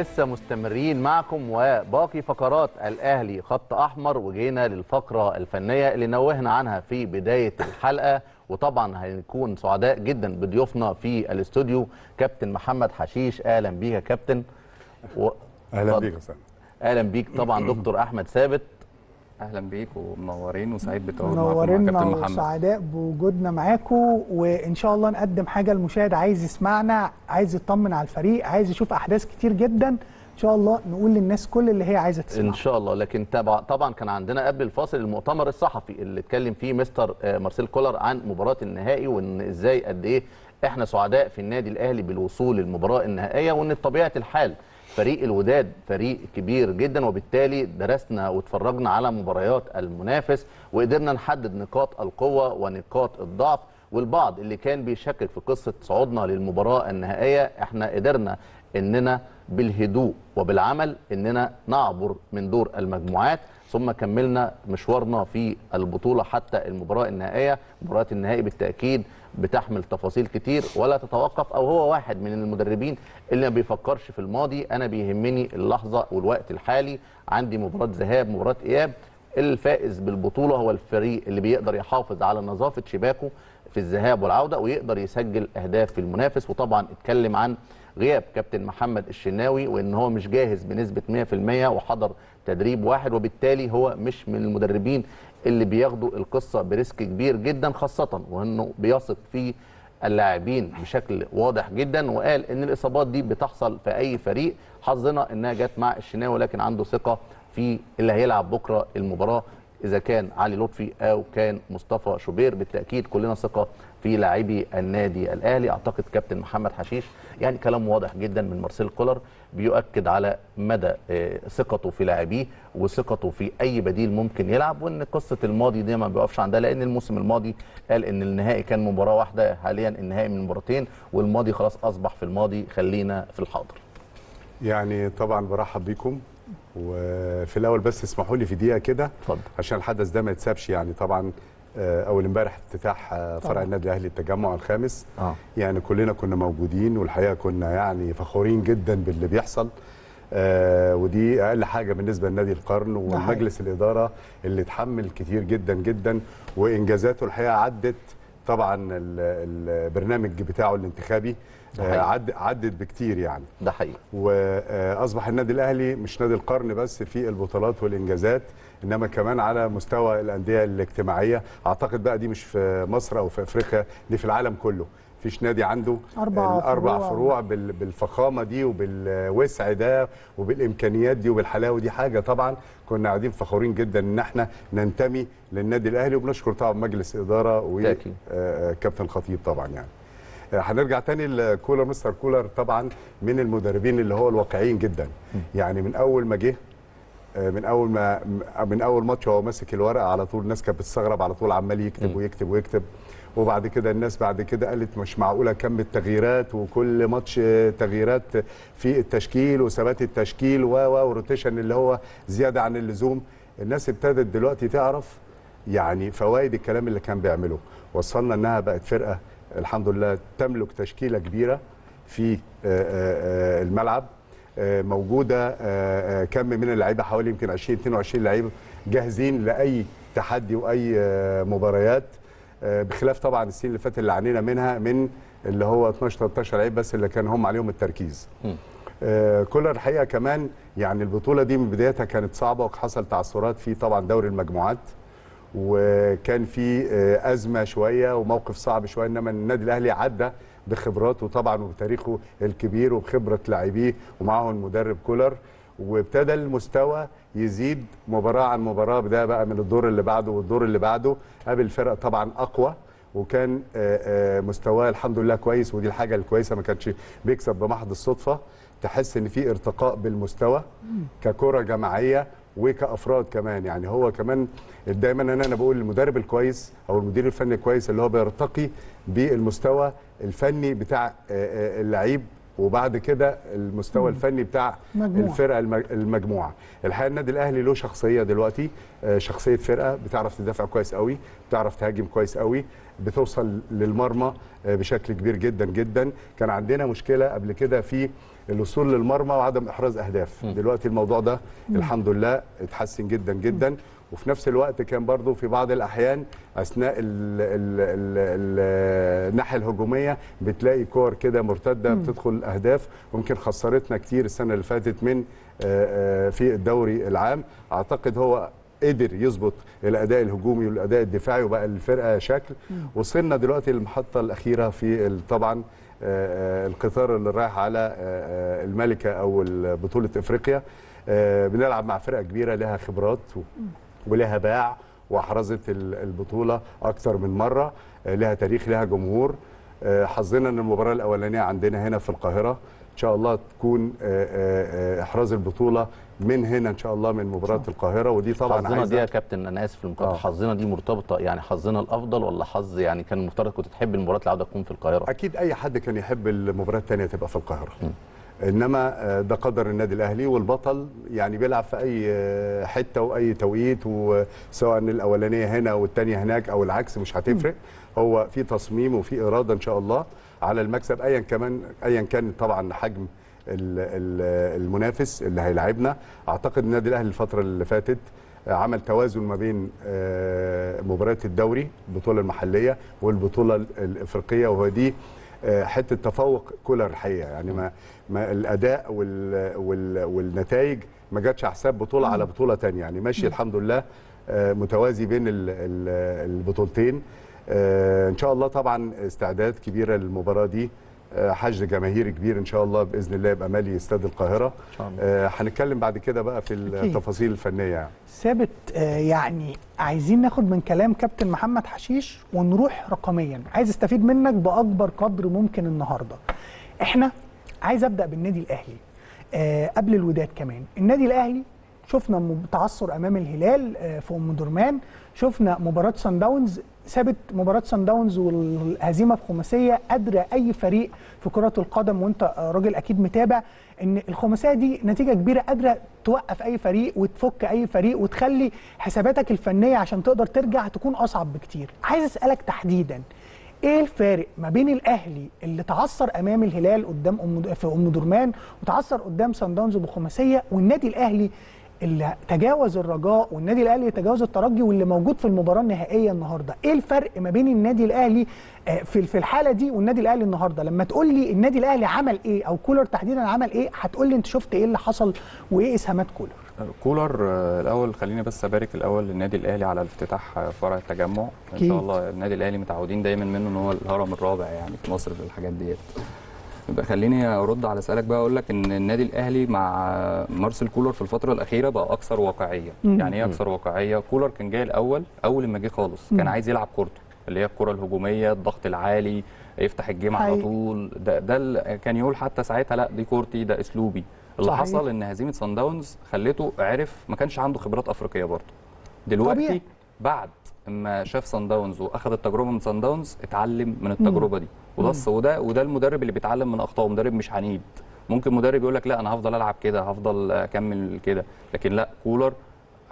ولسه مستمرين معكم وباقي فقرات الأهلي خط أحمر، وجينا للفقرة الفنية اللي نوهنا عنها في بداية الحلقة، وطبعا هنكون سعداء جدا بضيوفنا في الاستوديو كابتن محمد حشيش. أهلا بيك يا كابتن. أهلا بيك يا أستاذ. أهلا بيك طبعا دكتور أحمد ثابت. اهلا بيك ومنورين وسعيد بتواجدكم معاكم يا كابتن محمد. وسعداء بوجودنا معاكم، وان شاء الله نقدم حاجه المشاهد عايز يسمعنا، عايز يطمن على الفريق، عايز يشوف احداث كتير جدا، ان شاء الله نقول للناس كل اللي هي عايزه تسمعه ان شاء الله. لكن طبعا كان عندنا قبل الفاصل المؤتمر الصحفي اللي اتكلم فيه مستر مارسيل كولر عن مباراه النهائي، وان ازاي قد ايه احنا سعداء في النادي الاهلي بالوصول للمباراه النهائيه، وان بطبيعه الحال فريق الوداد فريق كبير جدا، وبالتالي درسنا واتفرجنا على مباريات المنافس وقدرنا نحدد نقاط القوة ونقاط الضعف. والبعض اللي كان بيشكك في قصة صعودنا للمباراة النهائية، احنا قدرنا اننا بالهدوء وبالعمل اننا نعبر من دور المجموعات، ثم كملنا مشوارنا في البطولة حتى المباراة النهائية. مباراة النهائي بالتأكيد بتحمل تفاصيل كتير ولا تتوقف، او هو واحد من المدربين اللي ما بيفكرش في الماضي، انا بيهمني اللحظة والوقت الحالي، عندي مباراة ذهاب مباراة اياب، الفائز بالبطولة هو الفريق اللي بيقدر يحافظ على نظافة شباكه في الذهاب والعودة ويقدر يسجل اهداف في المنافس. وطبعا اتكلم عن غياب كابتن محمد الشناوي، وان هو مش جاهز بنسبه 100% وحضر تدريب واحد، وبالتالي هو مش من المدربين اللي بياخدوا القصه بريسك كبير جدا، خاصه وانه بيثق في اللاعبين بشكل واضح جدا، وقال ان الاصابات دي بتحصل في اي فريق، حظنا انها جت مع الشناوي، لكن عنده ثقه في اللي هيلعب بكره المباراه، اذا كان علي لطفي او كان مصطفى شوبير، بالتاكيد كلنا ثقه في لاعبي النادي الاهلي. اعتقد كابتن محمد حشيش يعني كلام واضح جدا من مارسيل كولر بيؤكد على مدى ثقته في لاعبيه وثقته في اي بديل ممكن يلعب، وان قصه الماضي دي ما بيقفش عندها، لان الموسم الماضي قال ان النهائي كان مباراه واحده، حاليا النهائي من مباراتين، والماضي خلاص اصبح في الماضي، خلينا في الحاضر. يعني طبعا برحب بيكم، وفي الاول بس اسمحوا لي في دقيقه كده عشان الحدث ده ما يتسابش. يعني طبعا اول امبارح افتتاح فرع النادي الاهلي التجمع الخامس، يعني كلنا كنا موجودين، والحقيقه كنا يعني فخورين جدا باللي بيحصل، ودي اقل حاجه بالنسبه لنادي القرن ومجلس الاداره اللي اتحمل كتير جدا جدا، وانجازاته الحقيقه عدت طبعا البرنامج بتاعه الانتخابي، عدت بكتير يعني، ده حقيقي، واصبح النادي الاهلي مش نادي القرن بس في البطولات والانجازات، انما كمان على مستوى الانديه الاجتماعيه. اعتقد بقى دي مش في مصر او في افريقيا، دي في العالم كله، مفيش نادي عنده الاربع فروع بالفخامه دي وبالوسع ده وبالامكانيات دي وبالحلاوه دي. حاجه طبعا كنا قاعدين فخورين جدا ان احنا ننتمي للنادي الاهلي، وبنشكر طبعا مجلس اداره وكابتن خطيب. طبعا يعني هنرجع تاني لكولر، مستر كولر طبعا من المدربين اللي هو الواقعيين جدا، يعني من اول ما جه، من اول ماتش وهو ماسك الورقه على طول الناس كانت بتستغرب، على طول عمال يكتب ويكتب ويكتب، وبعد كده الناس بعد كده قالت مش معقوله كم التغييرات، وكل ماتش تغييرات في التشكيل وثبات التشكيل وروتيشن اللي هو زياده عن اللزوم. الناس ابتدت دلوقتي تعرف يعني فوائد الكلام اللي كان بيعمله، وصلنا انها بقت فرقه الحمد لله تملك تشكيله كبيره في الملعب، موجوده كم من اللعيبه، حوالي يمكن 20-22 لعيب جاهزين لاي تحدي واي مباريات، بخلاف طبعا السنين اللي فاتت اللي عانينا منها من اللي هو 12-13 لعيب بس اللي كان هم عليهم التركيز. كولر الحقيقه كمان يعني البطوله دي من بدايتها كانت صعبه، وحصل تعثرات في طبعا دوري المجموعات، وكان في ازمه شويه وموقف صعب شويه، انما النادي الاهلي عدى بخبراته طبعا وبتاريخه الكبير وبخبره لاعبيه ومعاهم المدرب كولر، وابتدى المستوى يزيد مباراه عن مباراه. ده بقى من الدور اللي بعده والدور اللي بعده قابل فرق طبعا اقوى، وكان مستواه الحمد لله كويس، ودي الحاجه الكويسه، ما كانش بيكسب بمحض الصدفه، تحس ان في ارتقاء بالمستوى ككره جماعيه وكافراد كمان. يعني هو كمان دايما انا بقول المدرب الكويس او المدير الفني الكويس اللي هو بيرتقي بالمستوى الفني بتاع اللعيب وبعد كده المستوى الفني بتاع الفرقه المجموعه. الحقيقه النادي الاهلي له شخصيه دلوقتي، شخصيه فرقه بتعرف تدافع كويس قوي، بتعرف تهاجم كويس قوي، بتوصل للمرمى بشكل كبير جدا جدا. كان عندنا مشكله قبل كده في الوصول للمرمى وعدم احراز اهداف. دلوقتي الموضوع ده الحمد لله اتحسن جدا جدا. وفي نفس الوقت كان برضو في بعض الأحيان أثناء الناحية الهجومية بتلاقي كور كده مرتدة بتدخل أهداف، ممكن خسرتنا كتير السنة اللي فاتت من في الدوري العام. أعتقد هو قدر يظبط الأداء الهجومي والأداء الدفاعي وبقى الفرقة شكل. وصلنا دلوقتي للمحطة الأخيرة في طبعا القطار اللي رايح على الملكة أو بطولة إفريقيا. بنلعب مع فرقة كبيرة لها خبرات ولها باع واحرزت البطوله اكثر من مره، لها تاريخ لها جمهور. حظنا ان المباراه الاولانيه عندنا هنا في القاهره، ان شاء الله تكون احراز البطوله من هنا ان شاء الله من مباراه القاهره. ودي طبعا حظنا دي يا كابتن، انا اسف للمقاطعه، حظنا دي مرتبطه يعني حظنا الافضل ولا حظ؟ يعني كان المفترض كنت تحب المباراه العوده تكون في القاهره. اكيد اي حد كان يحب المباراه الثانيه تبقى في القاهره، انما ده قدر النادي الاهلي والبطل يعني بيلعب في اي حته واي توقيت، وسواء الاولانيه هنا والثانيه هناك او العكس مش هتفرق. هو في تصميم وفي اراده ان شاء الله على المكسب ايا كمان ايا كان طبعا حجم المنافس اللي هيلاعبنا. اعتقد النادي الاهلي الفتره اللي فاتت عمل توازن ما بين مباراه الدوري، البطوله المحليه والبطوله الافريقيه، وهذه حته تفوق كولر الحقيقه. يعني ما الاداء والنتائج ما جاتش على حساب بطوله على بطوله ثانيه، يعني ماشي الحمد لله متوازي بين البطولتين. ان شاء الله طبعا استعداد كبيره للمباراه دي، حشد جماهيري كبير ان شاء الله باذن الله بامالي استاد القاهره. هنتكلم بعد كده بقى في التفاصيل الفنيه. يعني ثابت، يعني عايزين ناخد من كلام كابتن محمد حشيش ونروح رقميا. عايز استفيد منك باكبر قدر ممكن النهارده. احنا عايز ابدا بالنادي الاهلي قبل الوداد كمان. النادي الاهلي شفنا تعثر امام الهلال في ام درمان، شفنا مباراه صن داونز. ثابت، مباراه صن داونز والهزيمه بخماسيه قادره اي فريق في كره القدم، وانت راجل اكيد متابع ان الخماسيه دي نتيجه كبيره قادره توقف اي فريق وتفك اي فريق وتخلي حساباتك الفنيه عشان تقدر ترجع تكون اصعب بكتير. عايز اسالك تحديدا ايه الفارق ما بين الاهلي اللي تعثر امام الهلال قدام في ام درمان وتعثر قدام صن داونز بخماسيه، والنادي الاهلي اللي تجاوز الرجاء والنادي الاهلي اللي تجاوز الترجي واللي موجود في المباراه النهائيه النهارده؟ ايه الفرق ما بين النادي الاهلي في الحاله دي والنادي الاهلي النهارده؟ لما تقول لي النادي الاهلي عمل ايه او كولر تحديدا عمل ايه، هتقول لي انت شفت ايه اللي حصل وايه اسهامات كولر الاول. خليني بس ابارك الاول للنادي الاهلي على افتتاح فرع التجمع. ان شاء الله النادي الاهلي متعودين دايما منه ان هو الهرم الرابع يعني في مصر في الحاجات ديت. يبقى خليني ارد على سؤالك بقى، اقول لك ان النادي الاهلي مع مارسيل كولر في الفتره الاخيره بقى اكثر واقعيه. يعني ايه اكثر واقعيه؟ كولر كان جاي الاول، اول ما جه خالص كان عايز يلعب كورته اللي هي الكره الهجوميه، الضغط العالي، يفتح الجيم على طول. ده كان يقول حتى ساعتها لا دي كورتي، ده اسلوبي. اللي حصل ان هزيمه صن داونز خلته عرف ما كانش عنده خبرات افريقيه برضه. دلوقتي طبيعي. بعد اما شاف صن داونز واخد التجربه من صن داونز اتعلم من التجربه دي. وده المدرب اللي بيتعلم من اخطائه. مدرب مش عنيد، ممكن مدرب يقول لك لا انا هفضل العب كده، هفضل اكمل كده، لكن لا، كولر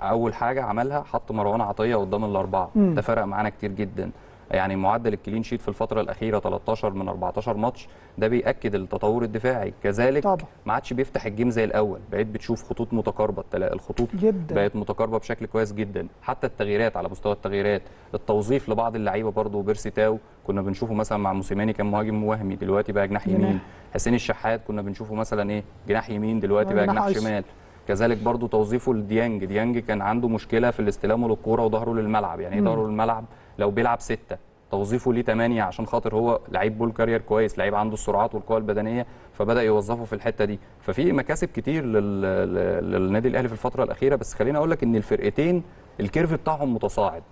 اول حاجه عملها حط مروان عطيه قدام الاربعه. ده فرق معانا كتير جدا. يعني معدل الكلين شيت في الفتره الاخيره 13 من 14 ماتش، ده بياكد التطور الدفاعي. كذلك ما عادش بيفتح الجيم زي الاول، بقيت بتشوف خطوط متقاربه، الخطوط بقت متقاربه بشكل كويس جدا. حتى التغييرات، على مستوى التغييرات، التوظيف لبعض اللعيبه برضو. بيرسي تاو كنا بنشوفه مثلا مع موسيماني كان مهاجم وهمي، دلوقتي بقى جناح يمين. حسين الشحات كنا بنشوفه مثلا جناح يمين، دلوقتي بقى جناح شمال. كذلك برضو توظيفه لديانج. ديانج كان عنده مشكله في الاستلام للكوره وظهره للملعب. يعني ايه ظهره للملعب؟ لو بيلعب 6 توظيفه ليه 8 عشان خاطر هو لعيب بول كارير كويس، لعيب عنده السرعات والقوه البدنيه، فبدا يوظفه في الحته دي. ففي مكاسب كتير للنادي الاهلي في الفتره الاخيره. بس خليني اقول لك ان الفرقتين الكيرف بتاعهم متصاعد.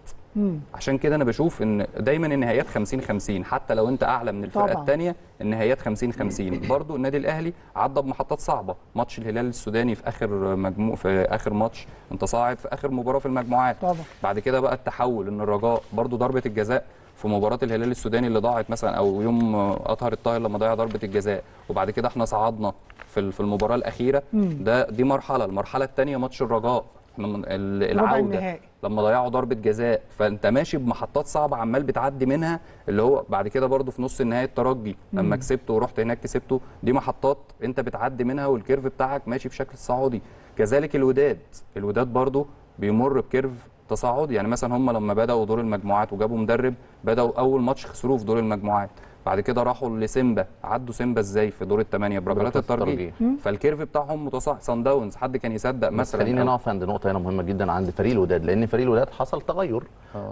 عشان كده انا بشوف ان دايما النهائيات 50-50، حتى لو انت اعلى من الفرقه الثانيه النهائيات 50-50. برضو النادي الاهلي عدى بمحطات صعبه. ماتش الهلال السوداني في اخر ماتش انت صاعد في اخر مباراه في المجموعات. بعد كده بقى التحول ان الرجاء برضو ضربه الجزاء في مباراه الهلال السوداني اللي ضاعت مثلا، او يوم اطهر الطاهر لما ضيع ضربه الجزاء، وبعد كده احنا صعدنا في المباراه الاخيره. ده دي مرحله، المرحله الثانيه ماتش الرجاء العوده لما ضيعوا ضربه جزاء. فانت ماشي بمحطات صعبه عمال بتعدي منها، اللي هو بعد كده برده في نص النهائي الترجي لما كسبته ورحت هناك كسبته. دي محطات انت بتعدي منها والكيرف بتاعك ماشي بشكل صعودي. كذلك الوداد برده بيمر بكيرف تصاعدي. يعني مثلا هم لما بداوا دور المجموعات وجابوا مدرب، بداوا اول ماتش خسروه في دور المجموعات، بعد كده راحوا لسيمبا، عدوا سيمبا ازاي في دور الثمانيه بركلات الترجي. فالكيرف بتاعهم متصاعد. صن داونز حد كان يصدق مثلا. خلينا نقف عند نقطه هنا مهمه جدا عند فريق الوداد، لان فريق الوداد حصل تغير،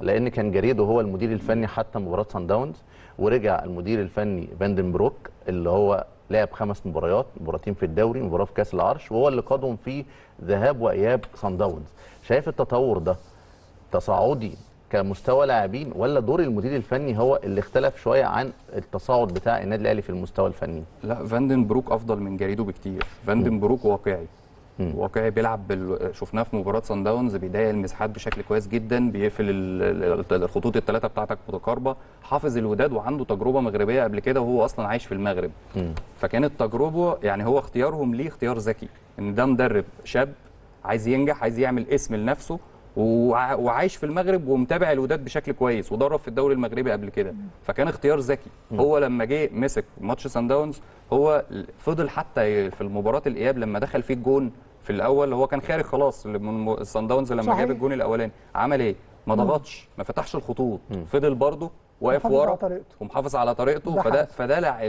لان كان جاريدو هو المدير الفني حتى مباراه صن داونز، ورجع المدير الفني فاندنبروك اللي هو لعب 5 مباريات، مباراتين في الدوري ومباراه في كاس العرش، وهو اللي قادهم في ذهاب واياب صن داونز. شايف التطور ده تصاعدي كمستوى لاعبين، ولا دور المدير الفني هو اللي اختلف شويه عن التصاعد بتاع النادي الاهلي في المستوى الفني؟ لا، فاندنبروك افضل من جاريدو بكتير. فاندنبروك واقعي، واقعي بيلعب شفناه في مباراه صن داونز، بيضيق المساحات بشكل كويس جدا، بيقفل الخطوط الثلاثه بتاعتك متقاربه، حافظ الوداد وعنده تجربه مغربيه قبل كده وهو اصلا عايش في المغرب. فكانت تجربه، يعني هو اختيارهم ليه اختيار ذكي، ان ده مدرب شاب عايز ينجح، عايز يعمل اسم لنفسه، وعايش في المغرب ومتابع الوداد بشكل كويس ودرب في الدوري المغربي قبل كده. فكان اختيار ذكي. هو لما جه مسك ماتش صن داونز، هو فضل حتى في مباراه الاياب لما دخل فيه الجون في الاول، هو كان خارج خلاص من صن داونز لما جاب الجون الاولاني، عمل ايه؟ ما ضغطش، ما فتحش الخطوط، فضل برضه واقف ورا ومحافظ على طريقته.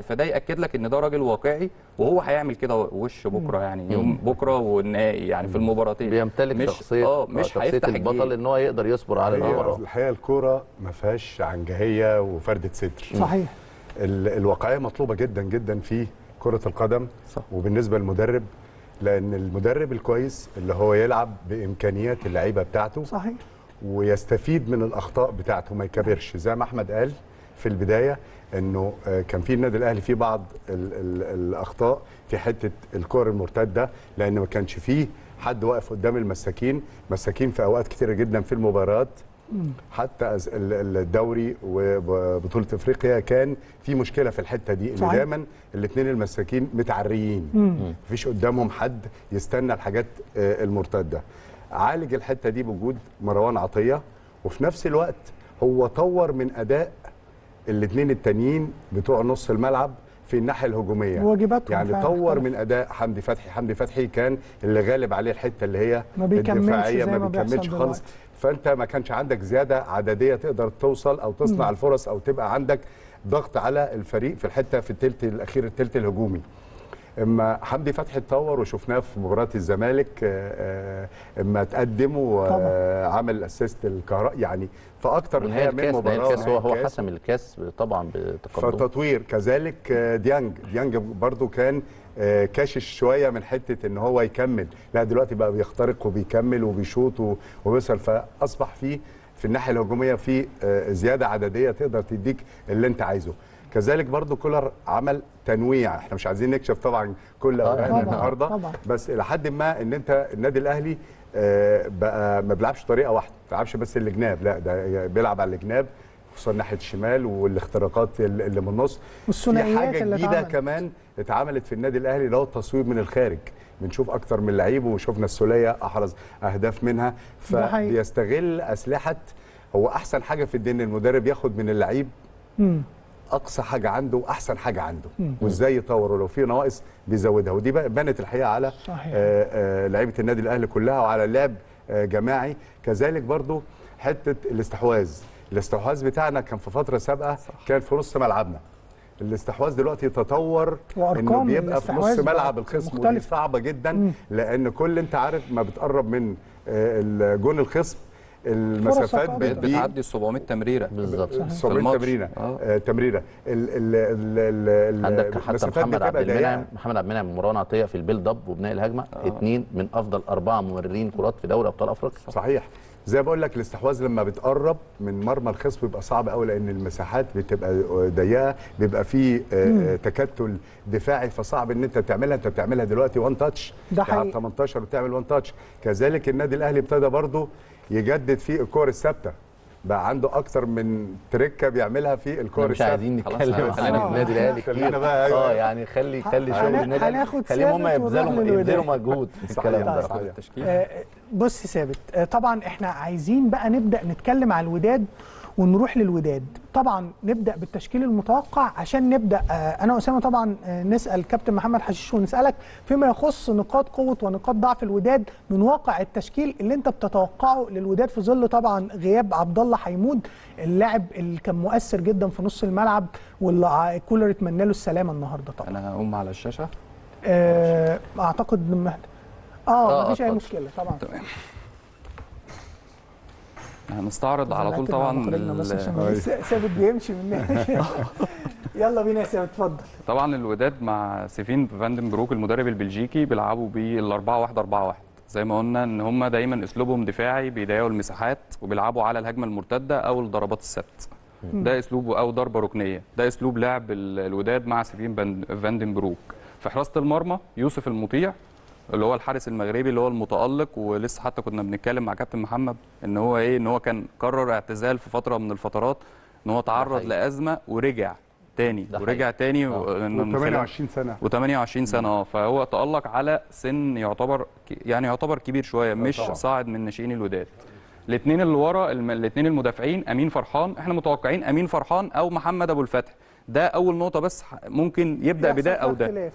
فده ياكد لك ان ده راجل واقعي، وهو هيعمل كده وش بكره، يعني يوم بكره والنهائي، يعني في المباراتين بيمتلك شخصيه مش هيفتح البطل ان هو يقدر يصبر على الامر. الحقيقه الكوره ما فيهاش عنجهيه وفرده ستر. صحيح، الواقعيه مطلوبه جدا جدا في كره القدم. صح. وبالنسبه للمدرب، لان المدرب الكويس اللي هو يلعب بامكانيات اللعيبه بتاعته. صحيح، ويستفيد من الاخطاء بتاعته، ما يكبرش زي ما احمد قال في البدايه، انه كان في النادي الاهلي في بعض الاخطاء في حته الكور المرتده، لان ما كانش فيه حد واقف قدام المساكين في اوقات كتيره جدا في المباريات. حتى الدوري وبطوله افريقيا كان في مشكله في الحته دي، ان دايما الاثنين المساكين متعريين، مفيش قدامهم حد يستنى الحاجات المرتده. عالج الحته دي بوجود مروان عطيه، وفي نفس الوقت هو طور من اداء الاثنين التانيين بتوع نص الملعب في الناحيه الهجوميه، واجباتهم يعني طور من اداء حمدي فتحي كان اللي غالب عليه الحته اللي هي الدفاعيه، ما بيكملش خالص. فانت ما كانش عندك زياده عدديه تقدر توصل او تصنع الفرص او تبقى عندك ضغط على الفريق في الحته في الثلث الاخير، الثلث الهجومي. اما حمدي فتحي اتطور وشفناه في مباراه الزمالك، اما تقدم وعمل اسيست الكهرباء، يعني فاكتر من مباراه هو حسم الكاس طبعا بتقدم، فتطوير. كذلك ديانج برضو كان كاشش شويه من حته ان هو يكمل، لا دلوقتي بقى بيخترق وبيكمل وبيشوط وبيوصل، فاصبح في الناحيه الهجوميه في زياده عدديه تقدر تديك اللي انت عايزه. كذلك برضو كولر عمل تنويع، احنا مش عايزين نكشف طبعا كل اوراقنا النهارده طبعا. بس الى حد ما ان انت النادي الاهلي بقى ما بيلعبش طريقه واحده، ما بيلعبش بس الجناب، لا ده بيلعب على الجناب خصوصا ناحيه الشمال والاختراقات اللي من النص. في حاجه جديده كمان اتعملت في النادي الاهلي اللي هو التصوير من الخارج، بنشوف اكتر من لعيب، وشفنا السوليه احرز اهداف منها، فبيستغل اسلحه. هو احسن حاجه في الدين المدرب ياخد من اللعيب اقصى حاجه عنده واحسن حاجه عنده، وازاي يطور، ولو في نواقص بيزودها. ودي بقى بنت الحقيقه على لعيبه النادي الاهلي كلها، وعلى لعب جماعي. كذلك برضو حته الاستحواذ بتاعنا كان في فتره سابقه كان في نص ملعبنا، الاستحواذ دلوقتي تطور انه بيبقى في نص ملعب الخصم، ودي صعبه جدا. لان كل انت عارف ما بتقرب من جون الخصم المسافات بتعدي 700 تمريره بالظبط، 700 تمريره تمريره عندك حتى محمد عبد المنعم ومروان عطيه في البيلد اب وبناء الهجمه، 2 من افضل 4 ممررين كرات في دوري ابطال افريقيا. صحيح، زي بقول لك الاستحواذ لما بتقرب من مرمى الخصم بيبقى صعب قوي، لان المساحات بتبقى ضيقه، بيبقى فيه تكتل دفاعي، فصعب ان انت بتعملها دلوقتي وان تاتش، بتلعب 18 وبتعمل وان تاتش. كذلك النادي الاهلي ابتدى برضه يجدد في الكور الثابته، بقى عنده اكتر من تركه بيعملها في الكوره. مش عايزين نتكلم عن النادي الاهلي كتير بقى. يعني خلي شغل النادي الاهلي، خليهم هم يبذلوا مجهود في الكلام ده. بص ثابت، طبعا احنا عايزين بقى نبدا نتكلم على الوداد ونروح للوداد. طبعا نبدا بالتشكيل المتوقع عشان نبدا انا واسامه طبعا نسال كابتن محمد حشيش ونسالك فيما يخص نقاط قوه ونقاط ضعف الوداد من واقع التشكيل اللي انت بتتوقعه للوداد، في ظل طبعا غياب عبد الله حيمود اللاعب اللي كان مؤثر جدا في نص الملعب واللي كولر اتمنى له السلامه النهارده. طبعا انا هقوم على الشاشه. اعتقد مفيش اي مشكله. طبعا تمام، هنستعرض على طول. طبعا ثابت بيمشي مننا. يلا بينا يا ثابت، اتفضل. طبعا الوداد مع سيفين فاندنبروك المدرب البلجيكي بيلعبوا بال4-1-4-1 زي ما قلنا، ان هم دايما اسلوبهم دفاعي، بيضيعوا المساحات وبيلعبوا على الهجمه المرتده او الضربات الثابته. ده اسلوبه، او ضربه ركنيه، ده اسلوب لعب الوداد مع سيفين فاندنبروك. في حراسه المرمى يوسف المطيع اللي هو الحارس المغربي اللي هو المتألق، ولسه حتى كنا بنتكلم مع كابتن محمد ان هو كان قرر اعتزال في فتره من الفترات، ان هو تعرض لازمه ورجع تاني و28 سنه فهو تألق على سن يعتبر كبير شويه، مش صاعد من ناشئين الوداد. الاثنين اللي ورا، الاثنين المدافعين امين فرحان، احنا متوقعين امين فرحان او محمد ابو الفتح. ده اول نقطه بس ممكن يبدا بده او ده.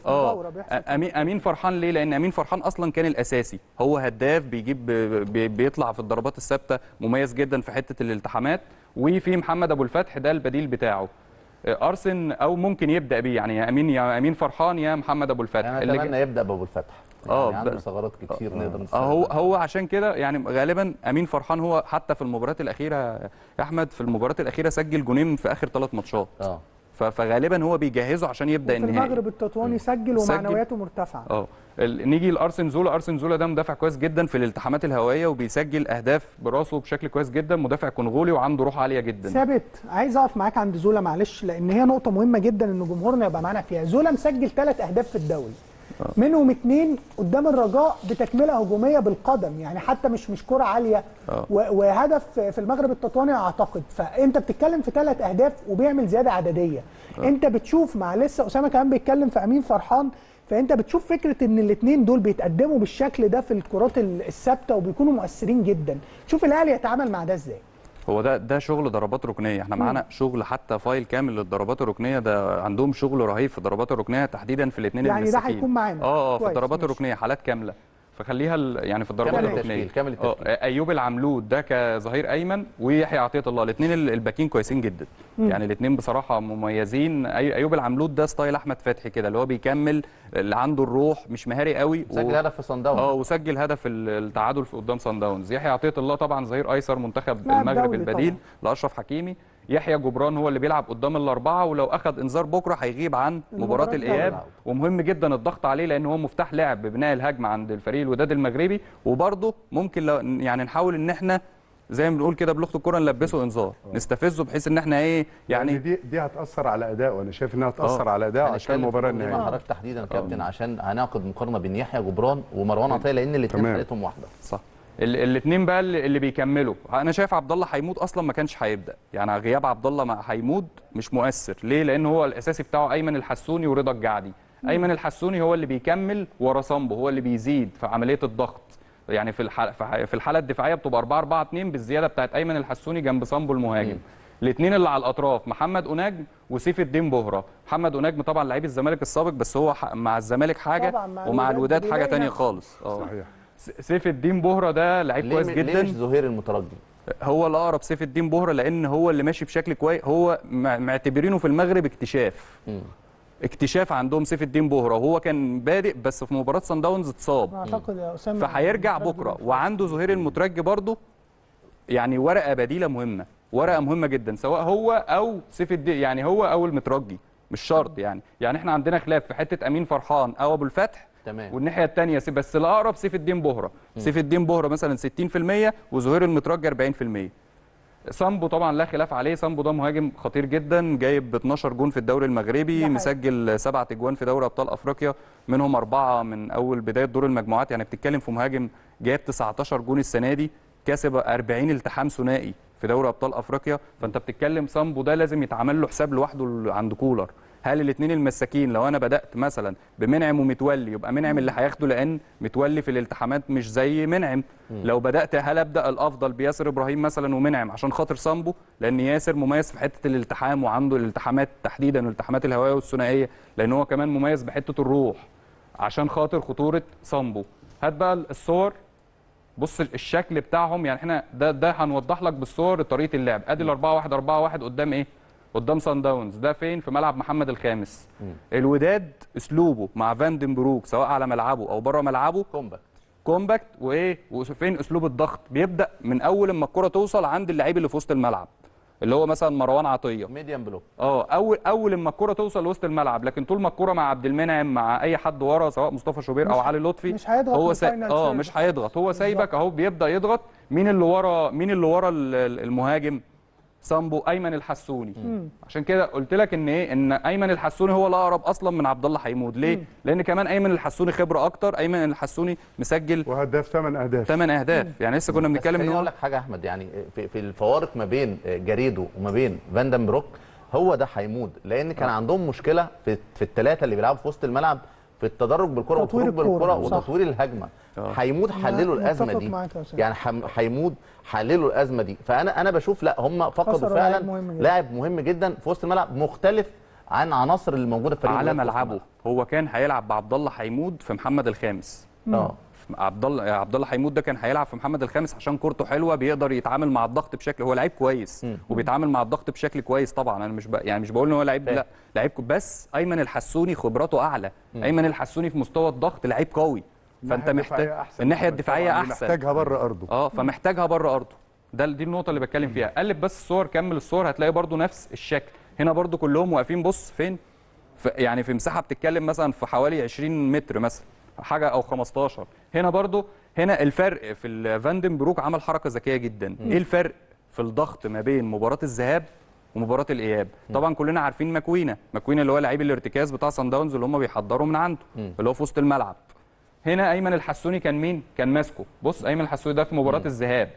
امين فرحان ليه؟ لان امين فرحان اصلا كان الاساسي، هو هداف، بيجيب بيطلع في الضربات الثابته، مميز جدا في حته الالتحامات. وفي محمد ابو الفتح ده البديل بتاعه ارسن، او ممكن يبدا بيه يعني يا امين فرحان يا محمد ابو الفتح. انا اتمنى يبدا بابو الفتح، عنده ثغرات كتير نقدر نستغلها. هو عشان كده يعني غالبا امين فرحان هو، حتى في المباريات الاخيره يا احمد، في المباريات الاخيره سجل جونين في اخر 3 ماتشات. فغالبا هو بيجهزه عشان يبدا النهائي. المغرب التطواني سجل ومعنوياته مرتفعه. نيجي لارسن زولا. ارسن زولا ده مدافع كويس جدا في الالتحامات الهوائيه، وبيسجل اهداف براسه بشكل كويس جدا، مدافع كونغولي وعنده روح عاليه جدا. ثابت، عايز اقف معاك عند زولا معلش، لان هي نقطه مهمه جدا ان جمهورنا يبقى معانا فيها. زولا مسجل 3 اهداف في الدوري، منهم 2 قدام الرجاء بتكمله هجوميه بالقدم، يعني حتى مش كره عاليه، وهدف في المغرب التطواني اعتقد. فانت بتتكلم في 3 اهداف وبيعمل زياده عدديه. انت بتشوف مع لسه اسامه كمان بيتكلم في امين فرحان، فانت بتشوف فكره ان الاثنين دول بيتقدموا بالشكل ده في الكرات الثابته وبيكونوا مؤثرين جدا. شوف الاهلي يتعامل مع ده ازاي. هو ده شغل ضربات ركنيه، احنا معانا شغل حتى فايل كامل للضربات الركنيه، ده عندهم شغل رهيب في الضربات الركنيه تحديدا في الاثنين اللي مسكين. يعني ده هيكون معانا في الضربات الركنيه حالات كامله، فخليها يعني في الضربات الركنيه كامل التشكيل. ايوب العملود ده كظهير ايمن، ويحيى عطيه الله، الاثنين الباكين كويسين جدا. يعني الاثنين بصراحه مميزين. ايوب العملود ده ستايل احمد فتحي كده، اللي هو بيكمل، اللي عنده الروح، مش مهاري قوي، سجل هدف في صن داونز. وسجل هدف التعادل في قدام صن داونز. يحيى عطيه الله طبعا ظهير ايسر منتخب المغرب البديل لاشرف حكيمي. يحيى جبران هو اللي بيلعب قدام ال4، ولو اخذ انذار بكره هيغيب عن مباراه الاياب، ومهم جدا الضغط عليه لان هو مفتاح لعب ببناء الهجمه عند الفريق الوداد المغربي. وبرضه ممكن يعني نحاول ان احنا زي ما بنقول كده بلغه الكره نلبسه انذار، نستفزه بحيث ان احنا يعني دي هتاثر على اداؤه. انا شايف انها هتاثر على اداؤه عشان المباراه النهائيه. حضرتك تحديدا كابتن عشان هناخد مقارنه بين يحيى جبران ومروان عطيه، لان الاثنين فرقتهم واحده. صح، الاثنين بقى اللي بيكملوا. انا شايف عبد الله حيمود اصلا ما كانش هيبدا، يعني غياب عبد الله مع حيمود مش مؤثر. ليه؟ لان هو الاساسي بتاعه ايمن الحسوني ورضا الجعدي. ايمن الحسوني هو اللي بيكمل ورا صامبو، هو اللي بيزيد في عمليه الضغط. يعني في الحاله الدفاعيه بتبقى 4-4-2 بالزياده بتاعت ايمن الحسوني جنب صامبو المهاجم. الاثنين اللي على الاطراف محمد أوناج وسيف الدين بهره. محمد أوناج طبعا لعيب الزمالك السابق، بس هو مع الزمالك حاجه ومع الوداد حاجه ثانيه خالص. صحيح. سيف الدين بهره ده لعيب كويس جدا. ليه مش ظهير المترجي؟ هو الاقرب سيف الدين بهره، لان هو اللي ماشي بشكل كويس. هو معتبرينه في المغرب اكتشاف عندهم سيف الدين بهره، وهو كان بادئ بس في مباراه صن داونز اتصاب اعتقد يا اسامه، فهيرجع بكره. وعنده ظهير المترجي برضه، يعني ورقه بديله مهمه، ورقه مهمه جدا، سواء هو او سيف الدين، يعني هو او المترجي، مش شرط. يعني احنا عندنا خلاف في حته امين فرحان او ابو الفتح، تمام، والناحيه الثانيه بس الاقرب سيف الدين بهره. سيف الدين بهره مثلا 60% وظهير المترجي 40%. صامبو طبعا لا خلاف عليه، صامبو ده مهاجم خطير جدا، جايب 12 جون في الدوري المغربي، مسجل 7 اجوان في دوري ابطال افريقيا، منهم 4 من اول بدايه دور المجموعات. يعني بتتكلم في مهاجم جايب 19 جون السنه دي، كسب 40 التحام ثنائي في دوري ابطال افريقيا، فانت بتتكلم صامبو ده لازم يتعمل له حساب لوحده عند كولر. هل الاثنين المساكين لو انا بدات مثلا بمنعم ومتولي يبقى منعم اللي هياخده لان متولي في الالتحامات مش زي منعم، لو بدات هل ابدا الافضل بياسر ابراهيم مثلا ومنعم عشان خاطر صامبو لان ياسر مميز في حته الالتحام وعنده الالتحامات تحديدا والالتحامات الهوائيه والثنائيه لان هو كمان مميز بحته الروح عشان خاطر خطوره صامبو. هات بقى الصور، بص الشكل بتاعهم يعني احنا ده هنوضح لك بالصور طريقه اللعب. ادي ال 4-1 4-1 قدام ايه؟ قدام صن داونز. ده فين؟ في ملعب محمد الخامس. الوداد اسلوبه مع فاندنبروك سواء على ملعبه او بره ملعبه كومباكت وايه؟ وفين اسلوب الضغط؟ بيبدا من اول ما الكره توصل عند اللعيب اللي في وسط الملعب اللي هو مثلا مروان عطيه، ميديان بلوك. اول ما الكره توصل وسط الملعب، لكن طول ما الكره مع عبد المنعم مع اي حد ورا سواء مصطفى شوبير او علي لطفي مش هيضغط، هو مش هيضغط، هو سايبك اهو بيبدا يضغط. مين اللي ورا؟ المهاجم صامبو، ايمن الحسوني. عشان كده قلت لك ان ايه، ان ايمن الحسوني هو الاقرب اصلا من عبد الله حيمود. ليه؟ لان كمان ايمن الحسوني خبره اكتر، ايمن الحسوني مسجل وهداف 8 اهداف. يعني لسه كنا بنتكلم ان هو اقول لك حاجه احمد، يعني في الفوارق ما بين جاريدو وما بين فاندنبروك هو ده حيمود، لان كان عندهم مشكله في الثلاثه اللي بيلعبوا في وسط الملعب في التدرج بالكره والخروج بالكره وتطوير الهجمه. حيمود حللوا الازمه دي، يعني حيمود حللوا الازمه دي. فانا بشوف لا، هم فقدوا فعلا لاعب مهم جدا في وسط الملعب، مختلف عن عناصر اللي موجوده في فريق على ملعبه. هو كان هيلعب بعبد الله حيمود في محمد الخامس. عبد الله حيمود ده كان هيلعب في محمد الخامس عشان كورته حلوه، بيقدر يتعامل مع الضغط بشكل، هو لعيب كويس وبيتعامل مع الضغط بشكل كويس طبعا. انا مش بقول ان هو لعيب لا، لعيب بس ايمن الحسوني خبراته اعلى. ايمن الحسوني في مستوى الضغط لعيب قوي، فانت محتاج الناحيه الدفاعيه احسن، محتاجها بره ارضه. فمحتاجها بره ارضه، دي النقطه اللي بتكلم فيها. قلب بس الصور، كمل الصور، هتلاقي برده نفس الشكل هنا، برده كلهم واقفين. بص فين، يعني في مساحه بتتكلم مثلا في حوالي 20 متر مثلا حاجه او 15. هنا برضو، هنا الفرق في الفاندنبروك عمل حركه ذكيه جدا. ايه الفرق في الضغط ما بين مباراه الذهاب ومباراه الاياب؟ طبعا كلنا عارفين ماكوينا اللي هو لعيب الارتكاز بتاع صن داونز اللي هم بيحضروا من عنده، اللي هو في وسط الملعب. هنا ايمن الحسوني كان مين؟ كان ماسكه. بص ايمن الحسوني ده في مباراه الذهاب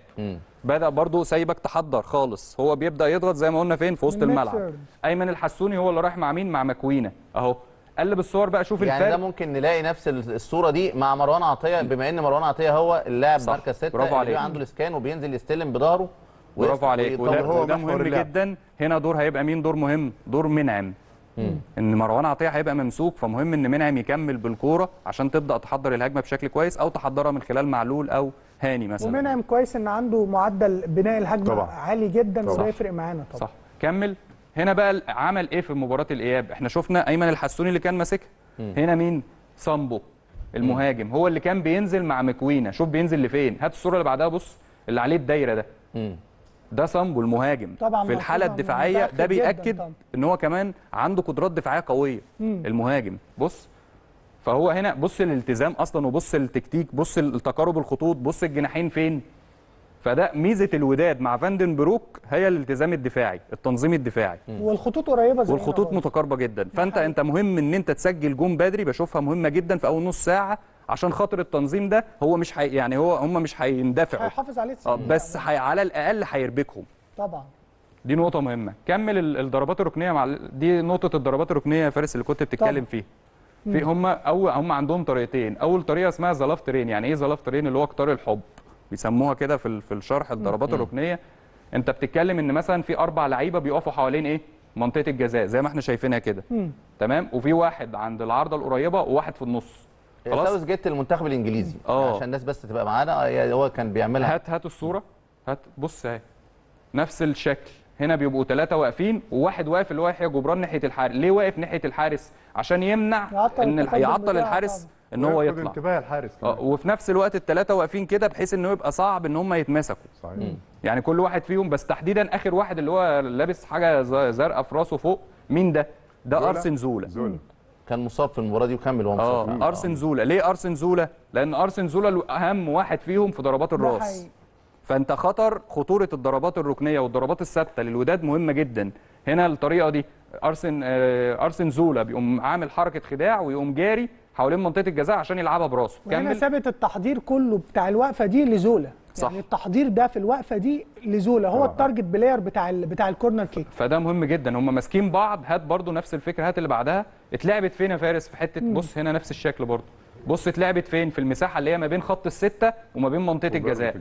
بدا برضو سايبك تحضر خالص، هو بيبدا يضغط زي ما قلنا فين؟ في وسط الملعب. ايمن الحسوني هو اللي رايح مع مين؟ مع ماكوينا اهو. قلب الصور بقى شوف الفرق. يعني ده ممكن نلاقي نفس الصوره دي مع مروان عطيه، بما ان مروان عطيه هو اللاعب مركز 6 اللي عنده الاسكان وبينزل يستلم بظهره. برافو عليك، وده مهم جدا. هنا دور هيبقى مين؟ دور مهم، دور منعم. ان مروان عطيه هيبقى ممسوك، فمهم ان منعم يكمل بالكوره عشان تبدا تحضر الهجمه بشكل كويس، او تحضرها من خلال معلول او هاني مثلا. ومنعم كويس ان عنده معدل بناء الهجمه طبعا عالي جدا، فده يفرق معانا طبعا. صح، كمل. هنا بقى عمل ايه في مباراه الاياب؟ احنا شفنا ايمن الحسوني اللي كان ماسكها. هنا مين؟ صامبو المهاجم، هو اللي كان بينزل مع ماكوينا. شوف بينزل لفين، هات الصوره اللي بعدها. بص اللي عليه الدايره ده، ده صامبو المهاجم في الحاله الدفاعيه. ده بيأكد ان هو كمان عنده قدرات دفاعيه قويه المهاجم. بص، فهو هنا بص الالتزام اصلا، وبص التكتيك، بص التقارب الخطوط، بص الجناحين فين. فده ميزه الوداد مع فاندنبروك، هي الالتزام الدفاعي، التنظيم الدفاعي، والخطوط قريبه زي والخطوط متقاربه جدا. فانت مهم ان انت تسجل جون بدري، بشوفها مهمه جدا في اول نص ساعه عشان خاطر التنظيم ده. هو مش يعني هم مش هيندفعوا، هيحافظ عليه بس على الاقل هيربكهم طبعا. دي نقطه مهمه. كمل الضربات الركنيه دي نقطه الضربات الركنيه يا فارس اللي كنت بتتكلم فيها. في هم عندهم طريقتين. اول طريقه اسمها زلافترين. يعني ايه زلافترين؟ اللي هو قطار الحب بيسموها كده في الشرح. الضربات الركنيه انت بتتكلم ان مثلا في 4 لعيبه بيقفوا حوالين ايه؟ منطقه الجزاء زي ما احنا شايفينها كده، تمام؟ وفي واحد عند العارضه القريبه وواحد في النص. خلاص، ساوث جيت المنتخب الانجليزي عشان الناس بس تبقى معانا، هو كان بيعملها. هات الصوره، هات. بص اهي نفس الشكل. هنا بيبقوا 3 واقفين وواحد واقف اللي هو يحيى جبران ناحيه الحارس. ليه واقف ناحيه الحارس؟ عشان يمنع ان يعطل الحارس ان هو يطلع، انتباه الحارس كمان. وفي نفس الوقت ال3 واقفين كده بحيث انه يبقى صعب ان هم يتمسكوا. صحيح. يعني كل واحد فيهم، بس تحديدا اخر واحد اللي هو لابس حاجه زرقاء في راسه فوق، مين ده؟ ده ارسن زولا. كان مصاب في المباراه دي وكمل وهو مصاب. ارسن زولا. ليه ارسن زولا؟ لان ارسن زولا اهم واحد فيهم في ضربات الراس. فانت خطوره الضربات الركنيه والضربات الثابته للوداد مهمه جدا. هنا الطريقه دي ارسن زولا بيقوم عامل حركه خداع ويقوم جاري حوالين منطقه الجزاء عشان يلعبها براسه. كمل. ثابت التحضير كله بتاع الوقفه دي لزولا. صح. يعني التحضير ده في الوقفه دي لزولا هو التارجت بلاير بتاع الكورنر كيك، فده مهم جدا. هم ماسكين بعض. هات برده نفس الفكره، هات اللي بعدها اتلعبت فين يا فارس في حته بص هنا نفس الشكل برده، بص اتلعبت فين في المساحه اللي هي ما بين خط السته وما بين منطقه الجزاء.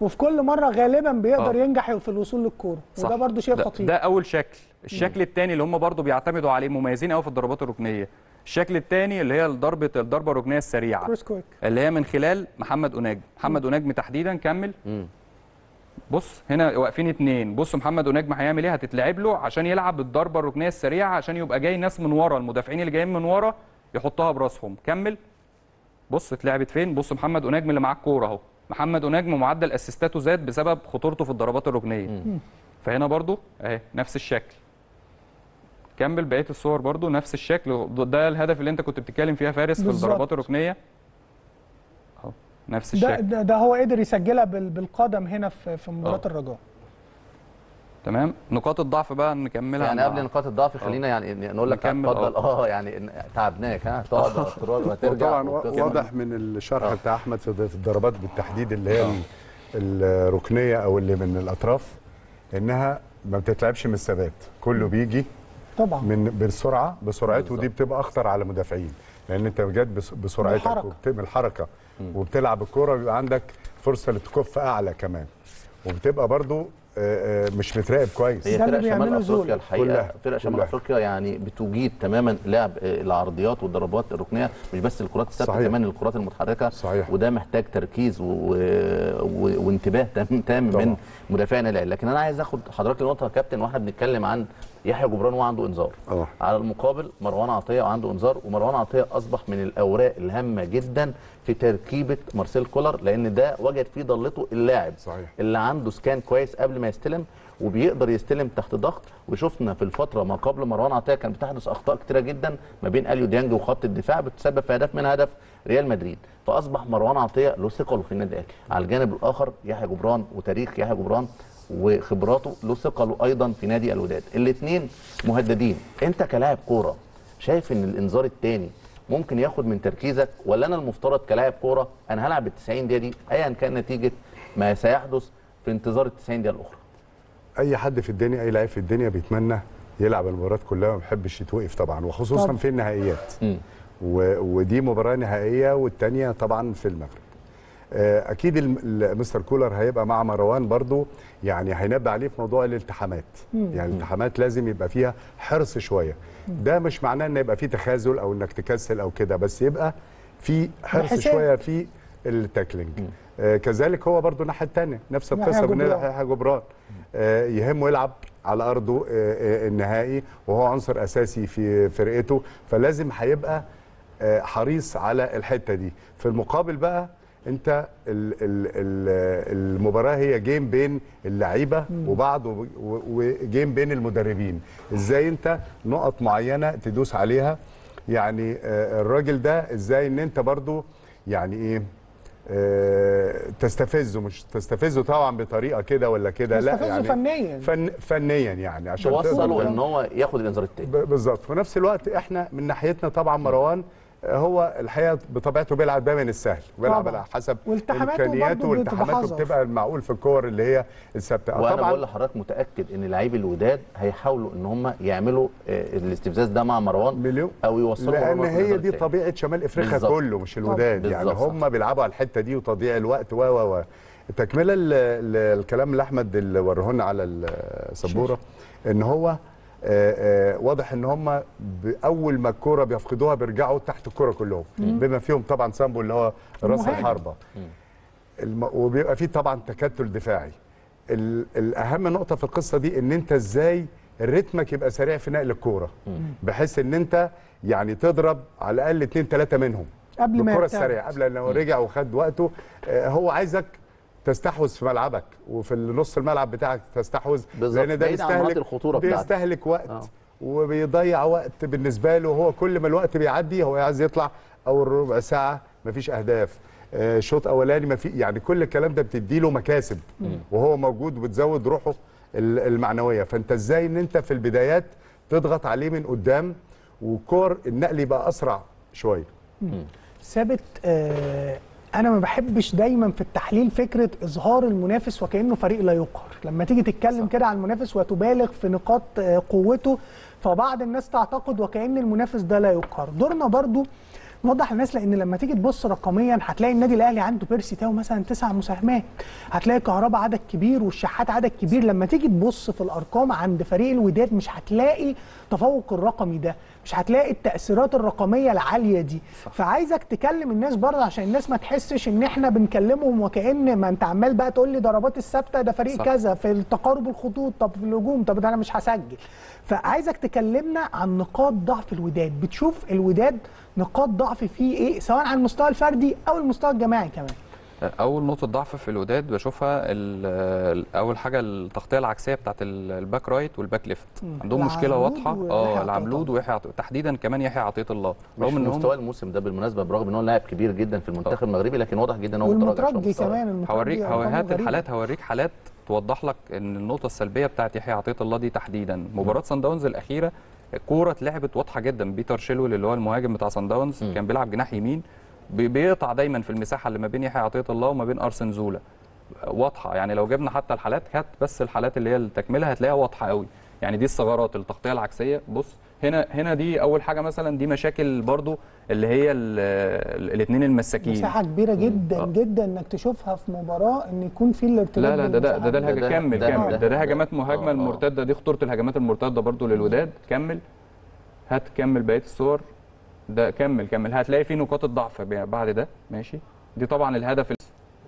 وفي كل مره غالبا بيقدر ينجح في الوصول للكوره، وده برده شيء خطير. ده اول شكل. الشكل الثاني اللي هم برده بيعتمدوا عليه مميزين قوي في الضربات الركنيه، الشكل الثاني اللي هي الضربه الركنيه السريعه اللي هي من خلال محمد أوناج. محمد أوناج تحديدا كمل. بص هنا واقفين اثنين، بص محمد أوناج ما هيعمل ايه، هتتلعب له عشان يلعب بالضربه الركنيه السريعه عشان يبقى جاي ناس من ورا، المدافعين اللي جايين من ورا يحطها براسهم. كمل، بص اتلعبت فين، بص محمد أوناج اللي معاه الكوره اهو. محمد أوناج معدل اسيستاته زاد بسبب خطورته في الضربات الركنيه. فهنا برضو اهي نفس الشكل. كمل بقيه الصور برضو نفس الشكل. ده الهدف اللي انت كنت بتتكلم فيها فارس بالزبط. في الضربات الركنيه اهو نفس الشكل. ده هو قدر يسجلها بالقدم هنا في مباراه الرجاء. تمام. نقاط الضعف بقى نكملها يعني قبل نقاط الضعف. خلينا يعني نقول لك اتفضل. يعني تعبناك. تقعد اختراق وترجع. طبعا واضح من الشرح بتاع احمد في الضربات بالتحديد اللي هي الركنيه او اللي من الاطراف انها ما بتتلعبش من الثبات، كله بيجي طبعا من بالسرعه بسرعته، ودي بتبقى اخطر على المدافعين لان انت بجد بسرعتك وبتعمل حركه وبتلعب الكوره بيبقى عندك فرصه لتكف اعلى كمان، وبتبقى برضو مش متراقب كويس. هي فرق شمال افريقيا الحقيقه، فرق شمال افريقيا يعني بتجيد تماما لعب العرضيات والضربات الركنيه، مش بس الكرات الثابته كمان الكرات المتحركه. صحيح. وده محتاج تركيز وانتباه تام من مدافعنا. لكن انا عايز اخد حضرتك لنقطه يا كابتن، واحنا بنتكلم عن يحيى جبران وعنده انذار، على المقابل مروان عطيه وعنده انذار. ومروان عطيه اصبح من الاوراق الهامه جدا في تركيبه مارسيل كولر، لان ده وجد فيه ضلته اللاعب اللي عنده سكان كويس قبل ما يستلم وبيقدر يستلم تحت ضغط. وشفنا في الفتره ما قبل مروان عطيه كان بتحدث اخطاء كتيره جدا ما بين اليو ديانج وخط الدفاع بتسبب في هدف من هدف ريال مدريد. فاصبح مروان عطيه له ثقله في النادي الاهلي. على الجانب الاخر يحيى جبران وتاريخ يحيى جبران وخبراته له ثقله ايضا في نادي الوداد. الاثنين مهددين. انت كلاعب كوره شايف ان الانذار الثاني ممكن ياخد من تركيزك، ولا انا المفترض كلاعب كوره انا هلعب ال 90 دقيقه دي ايا كان نتيجه ما سيحدث في انتظار ال 90 دقيقه الاخرى؟ اي حد في الدنيا، اي لاعب في الدنيا بيتمنى يلعب المباريات كلها وما بيحبش يتوقف طبعا، وخصوصا في النهائيات. ودي مباراه نهائيه والثانيه طبعا في المغرب. اكيد مستر كولر هيبقى مع مروان برضو، يعني هينبه عليه في موضوع الالتحامات. يعني الالتحامات لازم يبقى فيها حرص شويه. ده مش معناه ان يبقى فيه تخاذل او انك تكسل او كده، بس يبقى في حرص شويه في التاكلينج. كذلك هو برضو الناحيه الثانيه نفس القصه بالنسبه ليحيى جبران. يهمه يلعب على ارضه النهائي، وهو عنصر اساسي في فرقته، فلازم هيبقى حريص على الحته دي. في المقابل بقى انت المباراه هي جيم بين اللعيبه وبعض، وجيم بين المدربين. ازاي انت نقط معينه تدوس عليها، يعني الراجل ده ازاي ان انت برضو يعني ايه تستفزه، مش تستفزه طبعا بطريقه كده ولا كده، لا يعني فنيا فنيا يعني عشان توصله ان هو ياخد الانذار التاني بالظبط. في نفس الوقت احنا من ناحيتنا طبعا مروان هو الحقيقه بطبيعته بيلعب دايما السهل، بيلعب على حسب امكانياته، والتحاماته بتبقى المعقول في الكور اللي هي الثابته. وانا طبعا بقول لحضرتك متاكد ان لاعبي الوداد هيحاولوا ان هم يعملوا الاستفزاز ده مع مروان او يوصلوا، لان هي دي طبيعه شمال افريقيا كله مش الوداد يعني، هم بيلعبوا على الحته دي وتضييع الوقت و تكمله الكلام اللي احمد اللي ورهولنا على السبوره ان هو واضح ان هم اول ما الكوره بيفقدوها بيرجعوا تحت الكوره كلهم، بما فيهم طبعا صامبو اللي هو راس الحربه، وبيبقى فيه طبعا تكتل دفاعي. الاهم نقطه في القصه دي ان انت ازاي رتمك يبقى سريع في نقل الكوره، بحيث ان انت يعني تضرب على الاقل 2 3 منهم قبل ما الكوره السريعه، قبل لو رجع وخد وقته. هو عايزك تستحوذ في ملعبك وفي نص الملعب بتاعك تستحوذ، لان ده بيستهلك وقت وبيضيع وقت بالنسبه له. هو كل ما الوقت بيعدي هو عايز يطلع، اول ربع ساعه مفيش اهداف، شوط اولاني ما في، يعني كل الكلام ده بتديله مكاسب وهو موجود وبتزود روحه المعنويه. فانت ازاي ان انت في البدايات تضغط عليه من قدام والكور النقل يبقى اسرع شويه. ثابت انا ما بحبش دايما في التحليل فكره اظهار المنافس وكانه فريق لا يقهر. لما تيجي تتكلم كده عن المنافس وتبالغ في نقاط قوته، فبعض الناس تعتقد وكأن المنافس ده لا يقهر. دورنا برضو نوضح للناس، لان لما تيجي تبص رقميا هتلاقي النادي الاهلي عنده بيرسي تاو مثلا 9 مساهمات، هتلاقي كهرباء عدد كبير والشحات عدد كبير. لما تيجي تبص في الارقام عند فريق الوداد مش هتلاقي تفوق الرقمي ده، مش هتلاقي التاثيرات الرقميه العاليه دي. فعايزك تكلم الناس برضه عشان الناس ما تحسش ان احنا بنكلمهم وكأن ما انت عمال بقى تقول لي ضربات الثابته ده فريق كذا، في التقارب الخطوط، طب في الهجوم، طب ده انا مش هسجل. فعايزك تكلمنا عن نقاط ضعف الوداد، بتشوف الوداد نقاط ضعف فيه ايه سواء على المستوى الفردي او المستوى الجماعي كمان. اول نقطه ضعف في الوداد بشوفها اول حاجه التغطيه العكسيه بتاعه الباك رايت والباك ليفت، عندهم مشكله واضحه. العملود ويحيى تحديدا كمان يحيى عطيه الله، رغم ان مستوى الموسم ده بالمناسبه برغم ان هو لاعب كبير جدا في المنتخب المغربي، لكن واضح جدا ان هو متراجع كمان. هوريك حالات توضح لك ان النقطه السلبيه بتاعه يحيى عطيه الله دي تحديدا. مباراه صن داونز الاخيره كوره اتلعبت واضحه جدا، بيتر شيلول اللي هو المهاجم بتاع صن داونز كان بيلعب جناح يمين، بيقطع دايما في المساحه اللي ما بين يحيى عطيه الله وما بين ارسنال زولا واضحه. يعني لو جبنا حتى الحالات، هات بس الحالات اللي هي التكمله هتلاقيها واضحه قوي. يعني دي الثغرات، التغطيه العكسيه، بص هنا دي اول حاجه مثلا، دي مشاكل برضو اللي هي الاثنين المساكين. مساحه كبيره جدا جدا انك تشوفها في مباراه ان يكون في الارتباط. لا ده كمل ده هجمات مهاجمه المرتده، دي خطوره الهجمات المرتده برضو للوداد. كمل، هات كمل بقيه الصور، ده كمل هتلاقي فيه نقاط الضعف بعد ده. ماشي، دي طبعا الهدف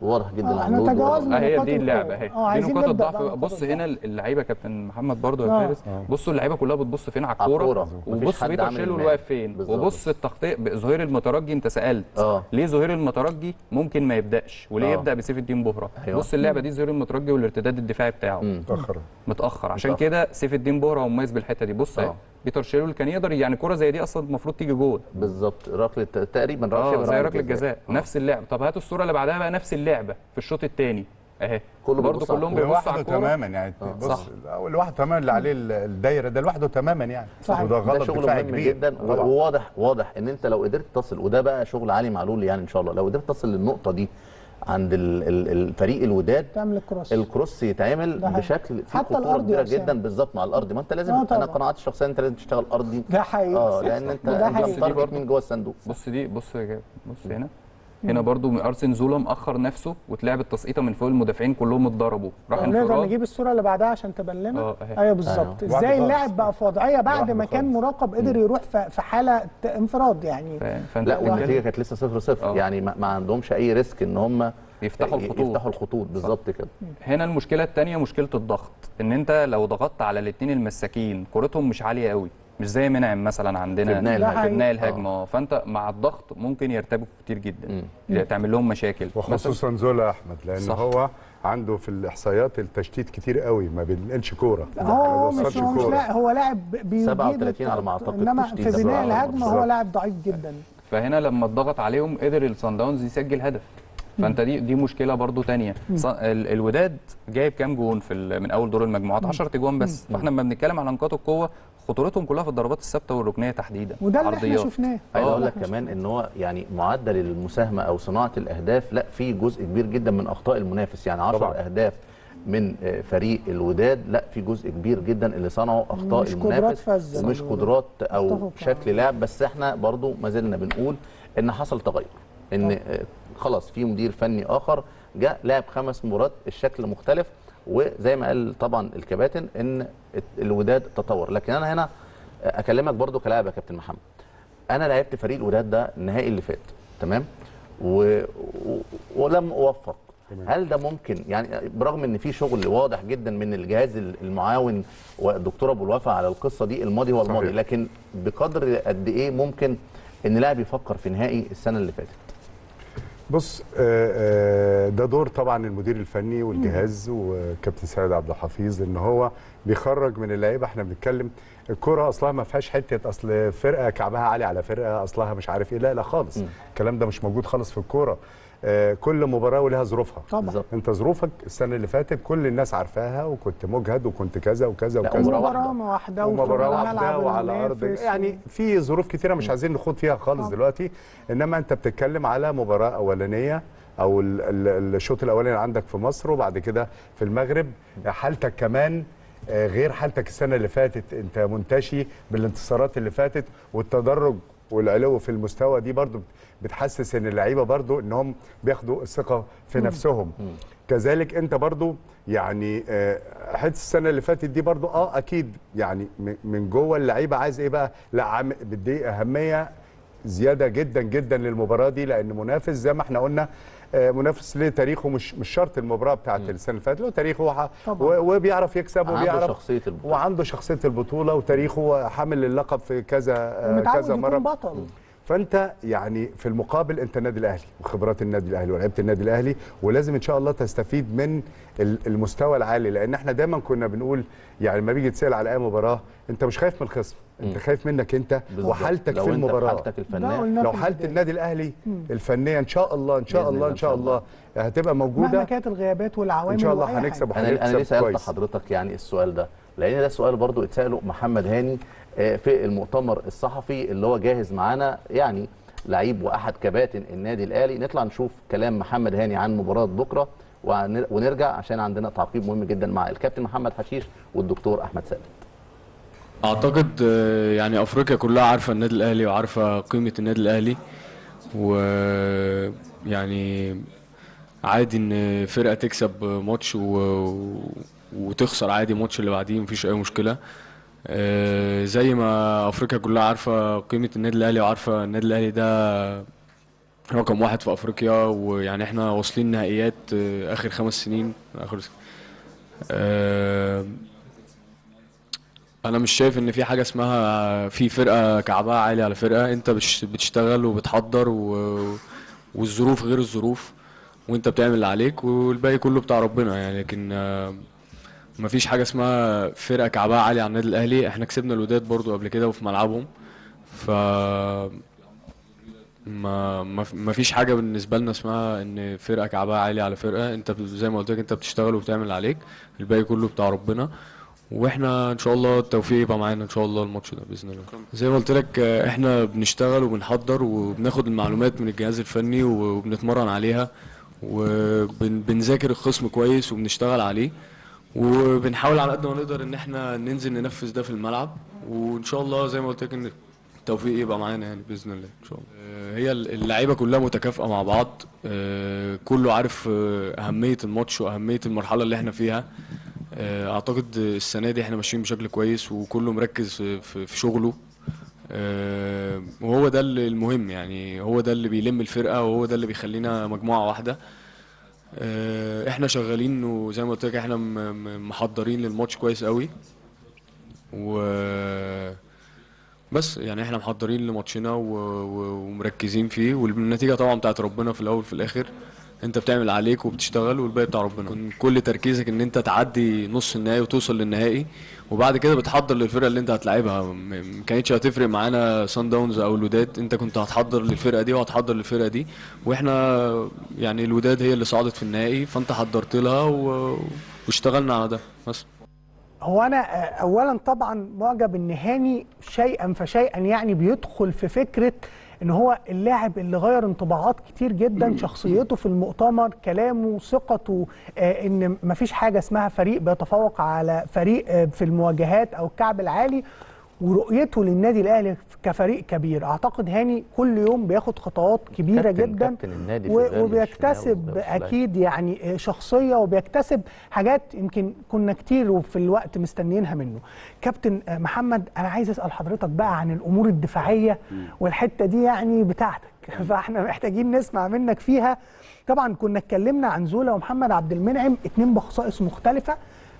واضح جدا. احنا تجاوزنا هي دي اللعبه اهي، دي نقاط الضعف. بص هنا اللعيبه كابتن محمد برضو يا فارس، بصوا اللعيبه كلها بتبص فين على الكوره، وبص بيتر شيلول واقف فين، وبص التغطيه ظهير المترجي. انت سالت ليه ظهير المترجي ممكن ما يبداش وليه يبدا بسيف الدين بهره. بص اللعبه دي ظهير المترجي والارتداد الدفاعي بتاعه متاخر، عشان كده سيف الدين بهره هو مميز بالحته دي. بص بيتر شيلول كان يقدر، يعني كرة زي دي اصلا المفروض تيجي جول بالظبط، ركله تقريبا زي ركله الجزاء نفس اللعبه. طب هات الصوره اللي بعدها بقى، نفس اللعبه في الشوط الثاني اهي، برضه كلهم بيبصوا على الكوره تماما. يعني بص لوحده تماما اللي عليه الدايره ده لوحده تماما، يعني وده غلط دفاعي كبير جدا. وواضح ان انت لو قدرت تصل، وده بقى شغل علي معلول، يعني ان شاء الله لو قدرت تصل للنقطه دي عند الفريق الوداد، تعمل الكروس يتعمل بشكل في خطوره كبيره جدا. بالظبط، مع الارض. ما انت لازم، انا قناعتي الشخصيه انت لازم تشتغل ارضي. ده حقيقي لان انت بتتارجت من جوه الصندوق. بص دي، بص هنا برضو ارسن زولا مأخر نفسه واتلعب التسقيطه من فوق، المدافعين كلهم اتضربوا، راح انفراد. نجيب الصوره اللي بعدها عشان تبان لنا. ايوه بالظبط، ازاي اللاعب بقى في وضعيه بعد ما كان مراقب قدر يروح في حاله انفراد. يعني لا، والنتيجه كانت لسه 0-0، يعني ما عندهمش اي ريسك ان هم يفتحوا الخطوط. بالظبط كده. هنا المشكله الثانيه مشكله الضغط، ان انت لو ضغطت على الاثنين المساكين كورتهم مش عاليه قوي، مش زي منعم مثلا عندنا في بناء الهجمه. فانت مع الضغط ممكن يرتبكوا كتير جدا، تعمل لهم مشاكل، وخصوصا زولا احمد، لان هو عنده في الاحصائيات التشتيت كتير قوي، ما بينقلش كوره. هو لاعب بيجيب 37 على ما اعتقد، انما في بناء الهجمه هو لاعب ضعيف جدا. فهنا لما اتضغط عليهم قدر الصن داونز يسجل هدف، فانت دي مشكله برضو ثانيه. الوداد جايب كام جون من اول دور المجموعات؟ 10 جوان بس. فاحنا لما بنتكلم على نقاط القوه، خطورتهم كلها في الضربات الثابته والركنيه تحديدا، وده اللي احنا شفناه. عايز اقول لك كمان ان هو يعني معدل المساهمه او صناعه الاهداف، لا في جزء كبير جدا من اخطاء المنافس. يعني 10 اهداف من فريق الوداد، لا في جزء كبير جدا اللي صنعوا اخطاء المنافس، مش قدرات او شكل لعب. بس احنا برضو ما زلنا بنقول ان حصل تغير، ان خلاص في مدير فني اخر جاء، لعب 5 مباريات، الشكل مختلف، وزي ما قال طبعا الكباتن ان الوداد تطور. لكن انا هنا اكلمك برضو كلاعب يا كابتن محمد، انا لعبت فريق الوداد ده النهائي اللي فات، تمام، ولم اوفق. هل ده ممكن، يعني برغم ان في شغل واضح جدا من الجهاز المعاون والدكتور ابو الوفا على القصه دي، الماضي هو الماضي، لكن بقدر قد ايه ممكن ان لاعب يفكر في نهائي السنه اللي فاتت؟ بص، ده دور طبعا المدير الفني والجهاز وكابتن سيد عبد الحفيظ، ان هو بيخرج من اللعيبه. احنا بنتكلم الكره اصلها ما فيهاش حته اصل فرقه كعبها عالي على فرقه اصلها مش عارف ايه، لا خالص، الكلام ده مش موجود خالص في الكوره. كل مباراه ولها ظروفها طبعا. انت ظروفك السنه اللي فاتت كل الناس عارفاها وكنت مجهد وكنت كذا وكذا وكذا، مباراه واحده وعلى ارض، يعني في ظروف كتيره مش عايزين نخوض فيها خالص طبعا. دلوقتي انما انت بتتكلم على مباراه اولانيه او الشوط الاولاني عندك في مصر وبعد كده في المغرب، حالتك كمان غير حالتك السنه اللي فاتت، انت منتشي بالانتصارات اللي فاتت والتدرج والعلو في المستوى دي برضو بتحسس ان اللعيبه برضو انهم بياخدوا الثقه في نفسهم. كذلك انت برضو يعني حته السنه اللي فاتت دي برضو اكيد يعني من جوه اللعيبه عايز ايه بقى؟ لا بدي اهميه زياده جدا جدا للمباراه دي، لان منافس زي ما احنا قلنا منافس ليه تاريخه، مش شرط المباراه بتاعت السنه اللي فاتت، له تاريخه وبيعرف يكسب وبيعرف شخصية البطولة. وعنده شخصيه البطوله وتاريخه حامل اللقب في كذا مره بطل. فانت يعني في المقابل انت النادي الاهلي وخبرات النادي الاهلي ولعيبه النادي الاهلي، ولازم ان شاء الله تستفيد من المستوى العالي، لان احنا دايما كنا بنقول يعني لما بيجي تسال على اي مباراه انت مش خايف من الخصم، انت خايف منك انت وحالتك في المباراه. لو حالتك الفنيه، لو حاله النادي الاهلي الفنيه ان شاء الله ان شاء الله ان شاء الله هتبقى موجوده مهما كانت الغيابات والعوامل، ان شاء الله هنكسب وهنكسب كويس. انا ليه سالت حضرتك يعني السؤال ده؟ لان ده سؤال برضه اتساله محمد هاني في المؤتمر الصحفي اللي هو جاهز معانا، يعني لعيب واحد كباتن النادي الاهلي. نطلع نشوف كلام محمد هاني عن مباراه بكره ونرجع عشان عندنا تعقيب مهم جدا مع الكابتن محمد حشيش والدكتور احمد ثابت. اعتقد يعني افريقيا كلها عارفه النادي الاهلي وعارفه قيمه النادي الاهلي، ويعني عادي ان فرقه تكسب ماتش وتخسر عادي الماتش اللي بعديه، مفيش اي مشكله. زي ما افريقيا كلها عارفه قيمه النادي الاهلي وعارفه النادي الاهلي ده رقم واحد في افريقيا، ويعني احنا واصلين نهائيات اخر 5 سنين انا مش شايف ان في حاجه اسمها في فرقه كعبها عالي على فرقه. انت بتشتغل وبتحضر والظروف غير الظروف، وانت بتعمل اللي عليك والباقي كله بتاع ربنا يعني. لكن مفيش حاجه اسمها فرقه كعبها عالي على النادي الاهلي. احنا كسبنا الوداد برضو قبل كده وفي ملعبهم، ف مفيش حاجه بالنسبه لنا اسمها ان فرقه كعبها عالي على فرقه. انت زي ما قلت لك انت بتشتغل وبتعمل اللي عليك، الباقي كله بتاع ربنا، واحنا ان شاء الله التوفيق يبقى معانا ان شاء الله الماتش ده باذن الله. زي ما قلت لك احنا بنشتغل وبنحضر وبناخد المعلومات من الجهاز الفني وبنتمرن عليها وبنذاكر الخصم كويس وبنشتغل عليه، وبنحاول على قد ما نقدر ان احنا ننزل ننفذ ده في الملعب، وان شاء الله زي ما قلت لك ان التوفيق يبقى معانا يعني باذن الله ان شاء الله. هي اللعيبه كلها متكافئه مع بعض، كله عارف اهميه الماتش واهميه المرحله اللي احنا فيها. اعتقد السنه دي احنا ماشيين بشكل كويس وكله مركز في شغله، وهو ده اللي المهم يعني، هو ده اللي بيلم الفرقه وهو ده اللي بيخلينا مجموعه واحده. احنا شغالين وزي ما قلت لك احنا محضرين للماتش كويس قوي، وبس يعني احنا محضرين لماتشنا ومركزين فيه، والنتيجه طبعا بتاعت ربنا في الاول وفي الاخر. انت بتعمل عليك وبتشتغل والباقي بتاع ربنا. كل تركيزك ان انت تعدي نص النهائي وتوصل للنهائي، وبعد كده بتحضر للفرقه اللي انت هتلاعبها. ما كانتش هتفرق معانا صن داونز او الوداد، انت كنت هتحضر للفرقه دي وهتحضر للفرقه دي، واحنا يعني الوداد هي اللي صعدت في النهائي فانت حضرت لها واشتغلنا على ده بس. هو انا اولا طبعا معجب ان هاني شيئا فشيئا يعني بيدخل في فكره ان هو اللاعب اللي غير انطباعات كتير جدا، شخصيته في المؤتمر، كلامه، ثقته ان مفيش حاجه اسمها فريق بيتفوق على فريق في المواجهات او الكعب العالي، ورؤيته للنادي الاهلي كفريق كبير. اعتقد هاني كل يوم بياخد خطوات كبيره جدا وبيكتسب اكيد يعني شخصيه وبيكتسب حاجات يمكن كنا كتير وفي الوقت مستنيينها منه. كابتن محمد، انا عايز اسال حضرتك بقى عن الامور الدفاعيه والحته دي يعني بتاعتك، فاحنا محتاجين نسمع منك فيها. طبعا كنا اتكلمنا عن زولا ومحمد عبد المنعم، 2 بخصائص مختلفه،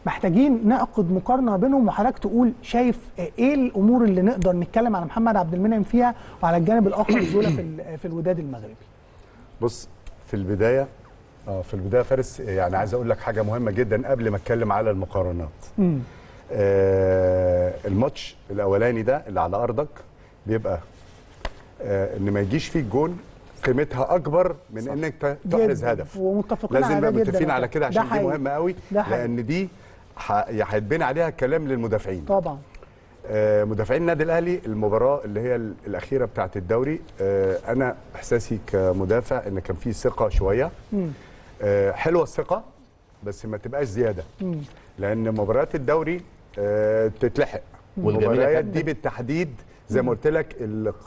محتاجين نعقد مقارنه بينهم، وحضرتك تقول شايف ايه الامور اللي نقدر نتكلم على محمد عبد المنعم فيها وعلى الجانب الاخر زولا في الوداد المغربي. بص، في البدايه فارس، يعني عايز اقول لك حاجه مهمه جدا قبل ما اتكلم على المقارنات. الماتش الاولاني ده اللي على ارضك بيبقى ان ما يجيش فيه الجون قيمتها اكبر من صح. انك تحرز هدف. لازم نبقى متفقين على كده عشان دي مهمه قوي، لان دي هيتبني عليها كلام للمدافعين. طبعا مدافعين النادي الاهلي المباراه اللي هي الاخيره بتاعه الدوري، انا احساسي كمدافع ان كان في ثقه شويه، حلوه الثقه بس ما تبقاش زياده، لان مباريات الدوري تتلحق، والمباريات دي بالتحديد زي ما قلت لك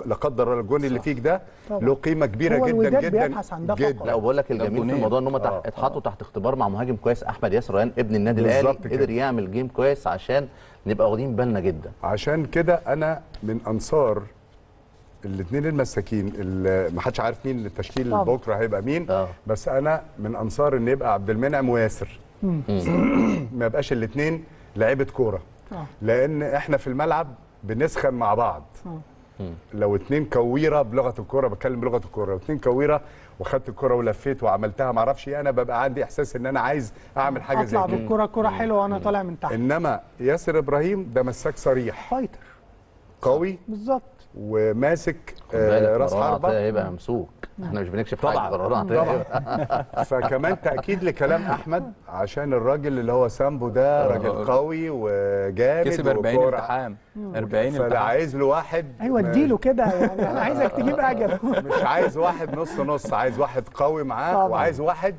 لا قدر الله الجون اللي فيك ده له قيمه كبيره جدا جدا جدا. لا وبقول لك الجميل في الموضوع ان هم اتحطوا تحت اختبار مع مهاجم كويس، احمد ياسر ريان ابن النادي الاهلي، قدر يعمل جيم كويس، عشان نبقى واخدين بالنا جدا. عشان كده انا من انصار الاثنين المساكين، ما حدش عارف مين التشكيل بكره هيبقى مين، بس انا من انصار ان يبقى عبد المنعم وياسر ما يبقاش الاثنين لعيبه كوره، لان احنا في الملعب بنسخن مع بعض. لو اتنين كويره بلغه الكوره، بتكلم بلغه الكوره، لو اتنين كويره وخدت الكوره ولفيت وعملتها ما اعرفش ايه، انا ببقى عندي احساس ان انا عايز اعمل حاجه زي كده، اطلع بالكوره كوره حلوه وانا طالع من تحت. انما ياسر ابراهيم ده مساك صريح، فايتر قوي بالظبط، وماسك راس حربه، هيبقى ممسوك، احنا مش بنكشف طبعا طبعا. فكمان تاكيد لكلام احمد، عشان الراجل اللي هو سامبو ده راجل قوي وجامد، كسب 40 التحام، 40 التحام، فلا عايز له واحد ايوه اديله كده، يعني انا عايزك تجيب اجل. مش عايز واحد نص نص، عايز واحد قوي معاه، وعايز واحد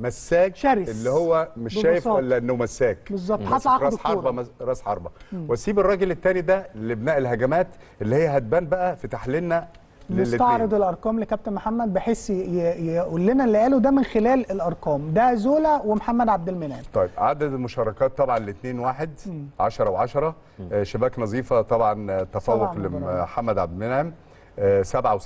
مساك شرس اللي هو مش شايف الا انه مساك بالظبط، راس حربه راس حربه. واسيب الراجل الثاني ده لبناء الهجمات اللي هي هتبان بقى في تحليلنا، نستعرض الارقام لكابتن محمد بحيث يقول لنا اللي قاله ده من خلال الارقام، ده زولا ومحمد عبد المنعم. طيب عدد المشاركات طبعا الاثنين 1 10 و10، شباك نظيفه طبعا، تفوق لمحمد عبد المنعم 7 و6.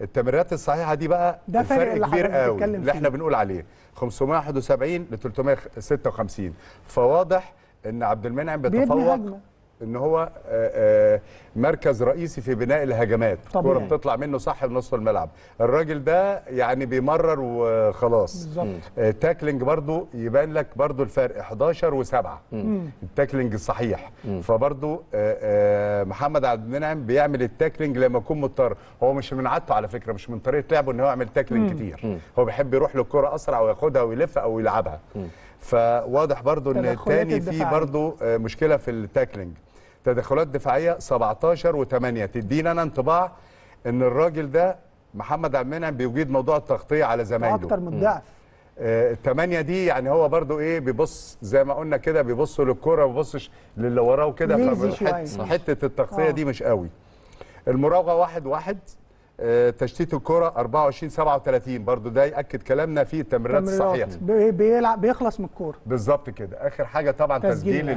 التمريرات الصحيحه دي بقى ده فرق كبير قوي اللي احنا بنقول عليه، 571 ل 356، فواضح ان عبد المنعم بيتفوق ان هو مركز رئيسي في بناء الهجمات، الكوره بتطلع منه صح بنص الملعب، الراجل ده يعني بيمرر وخلاص. تاكلينج برضو يبان لك برضو الفرق 11 و7، التاكلينج الصحيح، فبرضو محمد عبد المنعم بيعمل التاكلينج لما يكون مضطر، هو مش من عادته على فكره، مش من طريقه لعبه ان هو يعمل تاكلينج كتير، هو بيحب يروح للكوره اسرع وياخدها ويلف او يلعبها. فواضح برضو ان الثاني فيه برضو مشكله في التاكلينج. تدخلات دفاعيه 17 و8، تدينا انا انطباع ان الراجل ده محمد عبد المنعم بيجيد موضوع التغطيه على زمايله اكتر من ضعف. الثمانيه دي يعني هو برضو ايه، بيبص زي ما قلنا كده، بيبص للكره ما بيبصش للي وراه وكده، فحته التغطيه دي مش قوي. المراوغه 1 و1، تشتيت الكره 24 و37، برضو ده ياكد كلامنا في التمريرات الصحيحه، بيلعب بيخلص من الكوره بالظبط كده. اخر حاجه طبعا تسجيل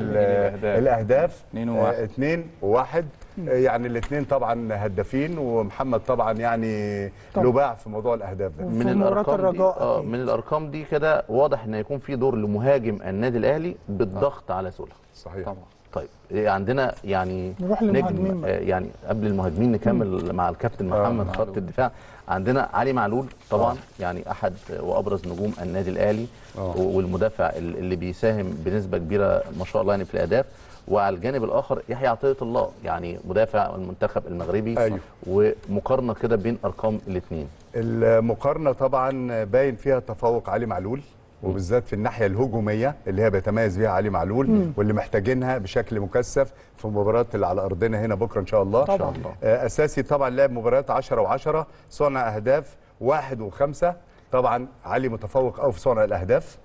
الاهداف 2 و1، يعني الاثنين طبعا هدافين، ومحمد طبعا يعني له باع في موضوع الاهداف ده. من الارقام دي من الارقام دي كده واضح ان هيكون في دور لمهاجم النادي الاهلي بالضغط على سوله. صحيح طبعا. طيب عندنا يعني نجم، يعني قبل المهاجمين نكمل مع الكابتن محمد خط الدفاع. عندنا علي معلول طبعا، يعني احد وابرز نجوم النادي الاهلي، والمدافع اللي بيساهم بنسبه كبيره ما شاء الله يعني في الاهداف. وعلى الجانب الاخر يحيى عطيه الله، يعني مدافع المنتخب المغربي. ومقارنه كده بين ارقام الاثنين، المقارنه طبعا باين فيها تفوق علي معلول، وبالذات في الناحيه الهجوميه اللي هي بيتميز بيها علي معلول، واللي محتاجينها بشكل مكثف في المباراه اللي على ارضنا هنا بكره ان شاء الله. طبعا اساسي طبعا، لعب مباريات 10 و10، صنع اهداف 1 و5، طبعا علي متفوق قوي في صنع الاهداف.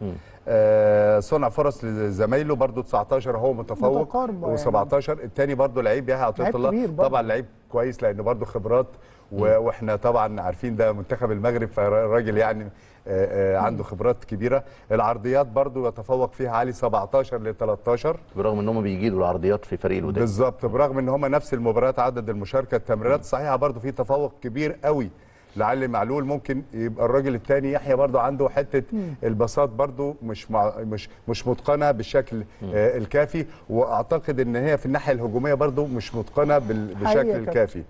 صنع فرص لزمايله برضو 19، هو متفوق و17. يعني الثاني برضو لعيب يحيى عطيه الله، طبعا لعيب كويس لانه برضو خبرات، واحنا طبعا عارفين ده منتخب المغرب، فالراجل يعني عنده خبرات كبيره. العرضيات برضو يتفوق فيها علي 17 ل 13، برغم ان هم بيجيدوا العرضيات في فريق الوداد بالظبط، برغم ان هم نفس المباريات عدد المشاركه. التمريرات الصحيحه برضو في تفوق كبير قوي لعلي معلول، ممكن يبقى الراجل الثاني يحيى برضو عنده حته البساط برضو مش متقنه بالشكل الكافي، واعتقد ان هي في الناحيه الهجوميه برضو مش متقنه بالشكل الكافي.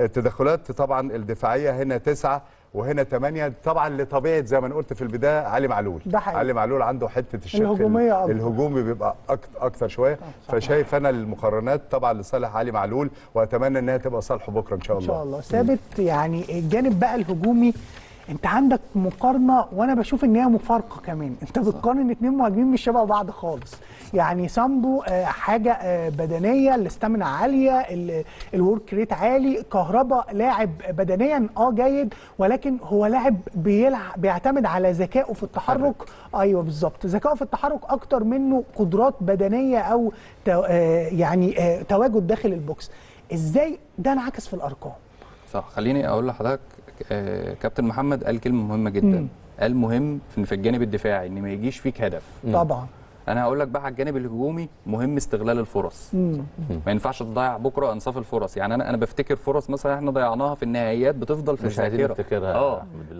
التدخلات طبعا الدفاعيه هنا 9 وهنا 8. طبعا لطبيعه زي ما انا قلت في البدايه علي معلول، علي معلول عنده حته الشق الهجومي بيبقى اكتر شويه، فشايف انا المقارنات طبعا لصالح علي معلول، واتمنى انها تبقى صالحه بكره ان شاء الله. ان شاء الله. ثابت يعني الجانب بقى الهجومي، انت عندك مقارنه وانا بشوف ان هي مفارقه كمان، انت بتقارن اتنين مهاجمين مش شبه بعض خالص. يعني صامبو حاجه بدنيه، الاستامينا عاليه، الورك ريت عالي. كهرباء لاعب بدنيا جيد، ولكن هو لاعب بيعتمد على ذكائه في التحرك. ايوه بالظبط، ذكائه في التحرك اكتر منه قدرات بدنيه او يعني تواجد داخل البوكس. ازاي ده انعكس في الارقام؟ صح، خليني اقول لحضرتك كابتن محمد قال كلمه مهمه جدا. قال مهم في الجانب الدفاعي ان ما يجيش فيك هدف. طبعا انا هقول لك بقى على الجانب الهجومي، مهم استغلال الفرص. ما ينفعش تضيع بكره انصاف الفرص. يعني انا بفتكر فرص مثلا احنا ضيعناها في النهائيات بتفضل في الذاكره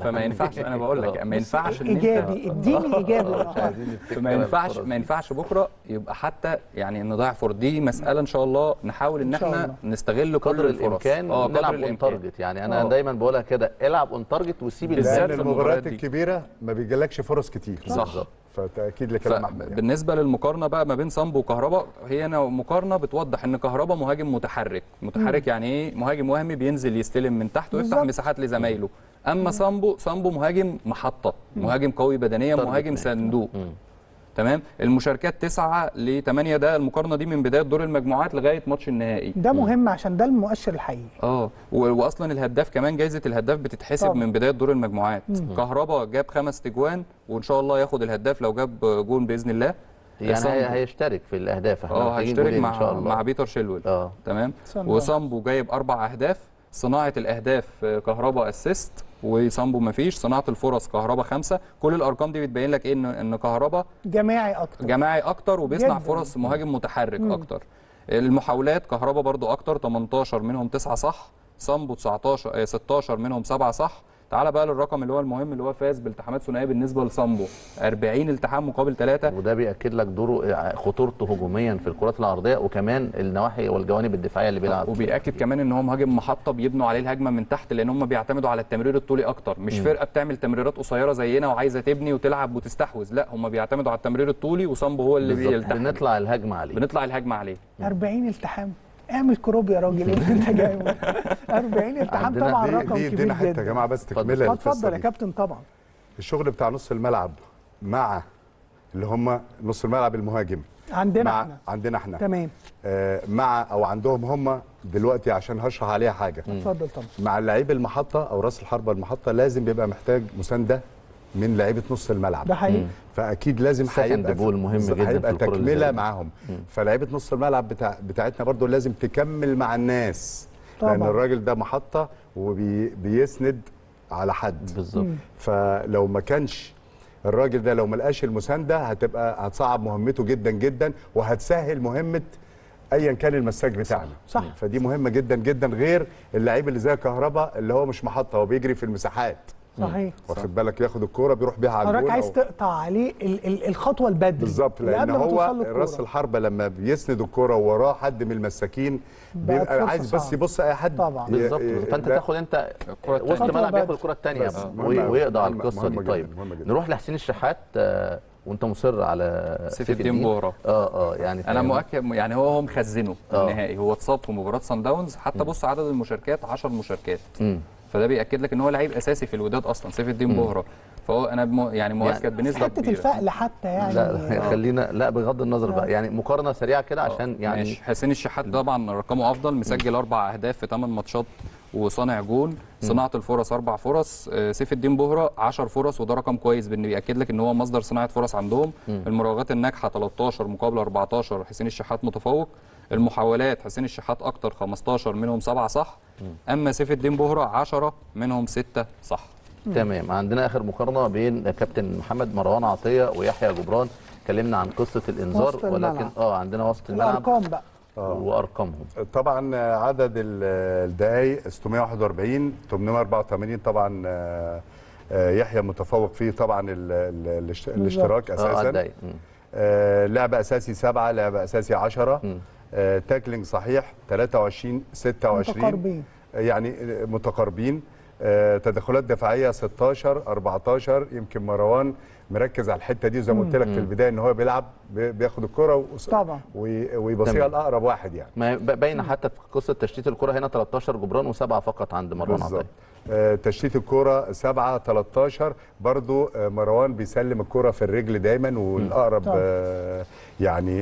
فما ينفعش. انا بقول لك ما ينفعش ان انت ايجابي، اديني ايجابي. ما ينفعش بكره يبقى حتى يعني نضيع فرص. دي مساله ان شاء الله نحاول ان احنا نستغل قدر الامكان، نلعب اون تارجت. يعني انا دايما بقولها كده، العب اون تارجت وسيب الباقي. المباريات الكبيره ما بيجيلكش فرص كتير. صح، فتأكيد لكلام احمد. يعني بالنسبه للمقارنه بقى ما بين صامبو وكهرباء، هي انا مقارنه بتوضح ان كهرباء مهاجم متحرك. متحرك يعني ايه؟ مهاجم وهمي بينزل يستلم من تحت ويفتح مساحات لزمايله. اما صامبو مهاجم محطه، مهاجم قوي بدنيا، مهاجم صندوق. تمام. المشاركات 9 ل 8، ده المقارنه دي من بدايه دور المجموعات لغايه ماتش النهائي. ده مهم عشان ده المؤشر الحقيقي. واصلا الهداف كمان، جايزه الهداف بتتحسب من بدايه دور المجموعات. كهرباء جاب 5 تجوان وان شاء الله ياخد الهداف لو جاب جون باذن الله. يعني هيشترك في الاهداف. هيشترك مع إن شاء الله مع بيتر شيلويل. تمام. وصامبو جايب 4 اهداف. صناعه الاهداف كهرباء اسيست، وصامبو مفيش. صناعه الفرص كهرباء 5. كل الارقام دي بتبين لك ان كهرباء جماعي اكتر وبيصنع فرص، مهاجم متحرك اكتر. المحاولات كهرباء برضو اكتر، 18 منهم 9 صح. صامبو 16 منهم 7 صح. تعال بقى للرقم اللي هو المهم، اللي هو فاز بالتحامات ثنائيه بالنسبه لصامبو، 40 التحام مقابل 3. وده بياكد لك دوره، خطورته هجوميا في الكرات العرضيه وكمان النواحي والجوانب الدفاعيه اللي بيلعب. وبياكد كمان ان هو مهاجم محطه، بيبنوا عليه الهجمه من تحت، لان هم بيعتمدوا على التمرير الطولي اكتر. مش فرقه بتعمل تمريرات قصيره زينا وعايزه تبني وتلعب وتستحوذ، لا هم بيعتمدوا على التمرير الطولي، وصامبو هو اللي بيلتحم. بنطلع الهجمه عليه 40 التحام. اعمل كروب يا راجل انت جاي 40 التحام. طبعا رقم كبير جدا. حته يا جماعه بس تكمله. اتفضل يا كابتن. طبعا الشغل بتاع نص الملعب مع اللي هم نص الملعب المهاجم عندنا احنا تمام. عندهم هم دلوقتي، عشان هشرح عليها حاجه. اتفضل. طبعا مع لعيب المحطه او راس الحربه المحطه لازم بيبقى محتاج مسانده من لعيبه نص الملعب. ده حقيقي. فاكيد لازم هيبقى تكمله معاهم. فلعيبه نص الملعب بتاعتنا برضو لازم تكمل مع الناس طبعا، لان الراجل ده محطه وبيسند على حد بالظبط. فلو ما كانش الراجل ده، لو ما لقاش المسانده، هتصعب مهمته جدا جدا، وهتسهل مهمه ايا كان المساج بتاعنا. صح. فدي مهمه جدا جدا، غير اللعيب اللي زي كهرباء اللي هو مش محطه، هو بيجري في المساحات. صحيح. واخد بالك، ياخد الكوره بيروح بيها على الجول. حضرتك عايز تقطع عليه الخطوه البدري بالظبط، لان هو راس الحربه لما بيسند الكوره وراه حد من المساكين بيبقى عايز بس يبص اي حد. طبعا بالظبط. فانت تاخد انت وسط الملعب، ياخد الكوره الثانيه ويقضي على القصه دي. طيب نروح لحسين الشحات. وانت مصر على سيف الدين بهره. يعني انا مؤكد، يعني هو مخزنه النهائي. هو اتصاب في مباراه صن داونز. حتى بص عدد المشاركات 10 مشاركات. فده بيأكد لك ان هو لعيب اساسي في الوداد اصلا، سيف الدين بهره. فهو انا يعني مؤكد بنسبه كبيره. حته الفقل حتى يعني. لا خلينا بغض النظر بقى، يعني مقارنه سريعه كده عشان يعني ماشي. حسين الشحات طبعا رقمه افضل، مسجل 4 اهداف في 8 ماتشات وصانع جول. صناعه الفرص 4 فرص. سيف الدين بهره 10 فرص، وده رقم كويس بان بيأكد لك ان هو مصدر صناعه فرص عندهم. المراوغات الناجحه 13 مقابل 14، حسين الشحات متفوق. المحاولات حسين الشحات اكتر، 15 منهم 7 صح. اما سيف الدين بهره 10 منهم 6 صح. تمام. عندنا اخر مقارنه بين كابتن محمد، مروان عطيه ويحيى جبران. اتكلمنا عن قصه الانذار، ولكن عندنا وسط الملعب وارقام بقى وارقامهم. طبعا عدد الدقائق 641 884. طبعا يحيى متفوق فيه طبعا، الاشتراك اساسا. لعب اساسي 7، لعب اساسي 10. تاكلينج صحيح 23 26، يعني متقاربين. تدخلات دفاعيه 16 14 يمكن مروان مركز على الحته دي زي ما قلت لك في البدايه ان هو بيلعب بياخد الكره طبعا ويبصيها لاقرب واحد يعني ما باين حتى في قصه تشتيت الكره هنا 13 جبران و7 فقط عند مروان عطيه تشتيت الكره 7 13 برضو مروان بيسلم الكره في الرجل دايما والاقرب يعني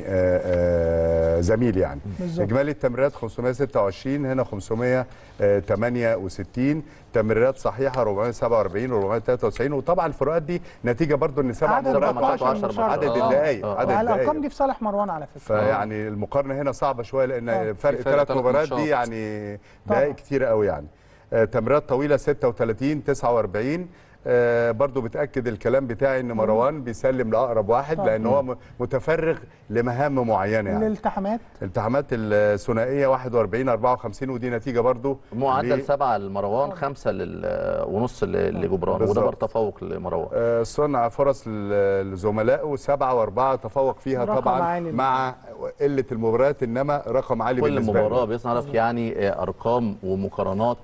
زميل يعني اجمالي التمريرات 526 هنا 568 تمريرات صحيحه 447 و493 وطبعا الفروقات دي نتيجه برضو ان 7 مرات و10 عدد الدقائق الارقام دي في صالح مروان على فكره فيعني المقارنه هنا صعبه شويه لان فرق 3 مباريات دي يعني دقائق كتير قوي يعني تمريرات طويله 36 49 برضو بتاكد الكلام بتاعي ان مروان بيسلم لاقرب واحد لان هو متفرغ لمهام معينه يعني الالتحامات الثنائيه 41 54 ودي نتيجه برضو معدل 7 لمروان 5 ونص لجبران وده برضو تفوق لمروان صنع فرص لزملائه 7 و4 تفوق فيها طبعا مع قله المباريات انما رقم عالي بالنسبه كل مباراه بيصنعرف يعني ارقام ومقارنات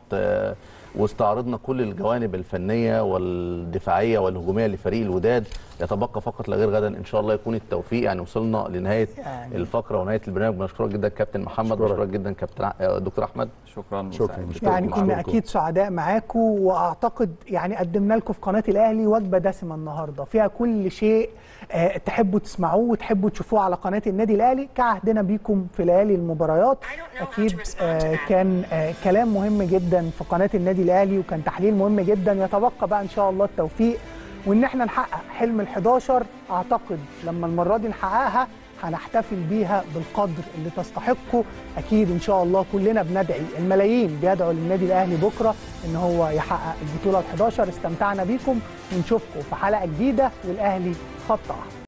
واستعرضنا كل الجوانب الفنيه والدفاعيه والهجوميه لفريق الوداد يتبقى فقط لغير غدا ان شاء الله يكون التوفيق يعني وصلنا لنهايه الفقره ونهايه البرنامج بنشكرك جدا كابتن محمد بشكرك جدا كابتن دكتور احمد شكرا يعني كنا اكيد سعداء معاكم واعتقد يعني قدمنا لكم في قناه الاهلي وجبه دسمه النهارده فيها كل شيء تحبوا تسمعوه وتحبوا تشوفوه على قناه النادي الاهلي كعهدنا بيكم في ليالي المباريات اكيد كان كلام مهم جدا في قناه النادي الاهلي وكان تحليل مهم جدا يتبقى بقى ان شاء الله التوفيق وان احنا نحقق حلم ال11 اعتقد لما المره دي نحققها هنحتفل بيها بالقدر اللي تستحقه اكيد ان شاء الله كلنا بندعي الملايين بيدعوا للنادي الاهلي بكره ان هو يحقق البطوله ال11 استمتعنا بيكم ونشوفكم في حلقه جديده والاهلي خط احمر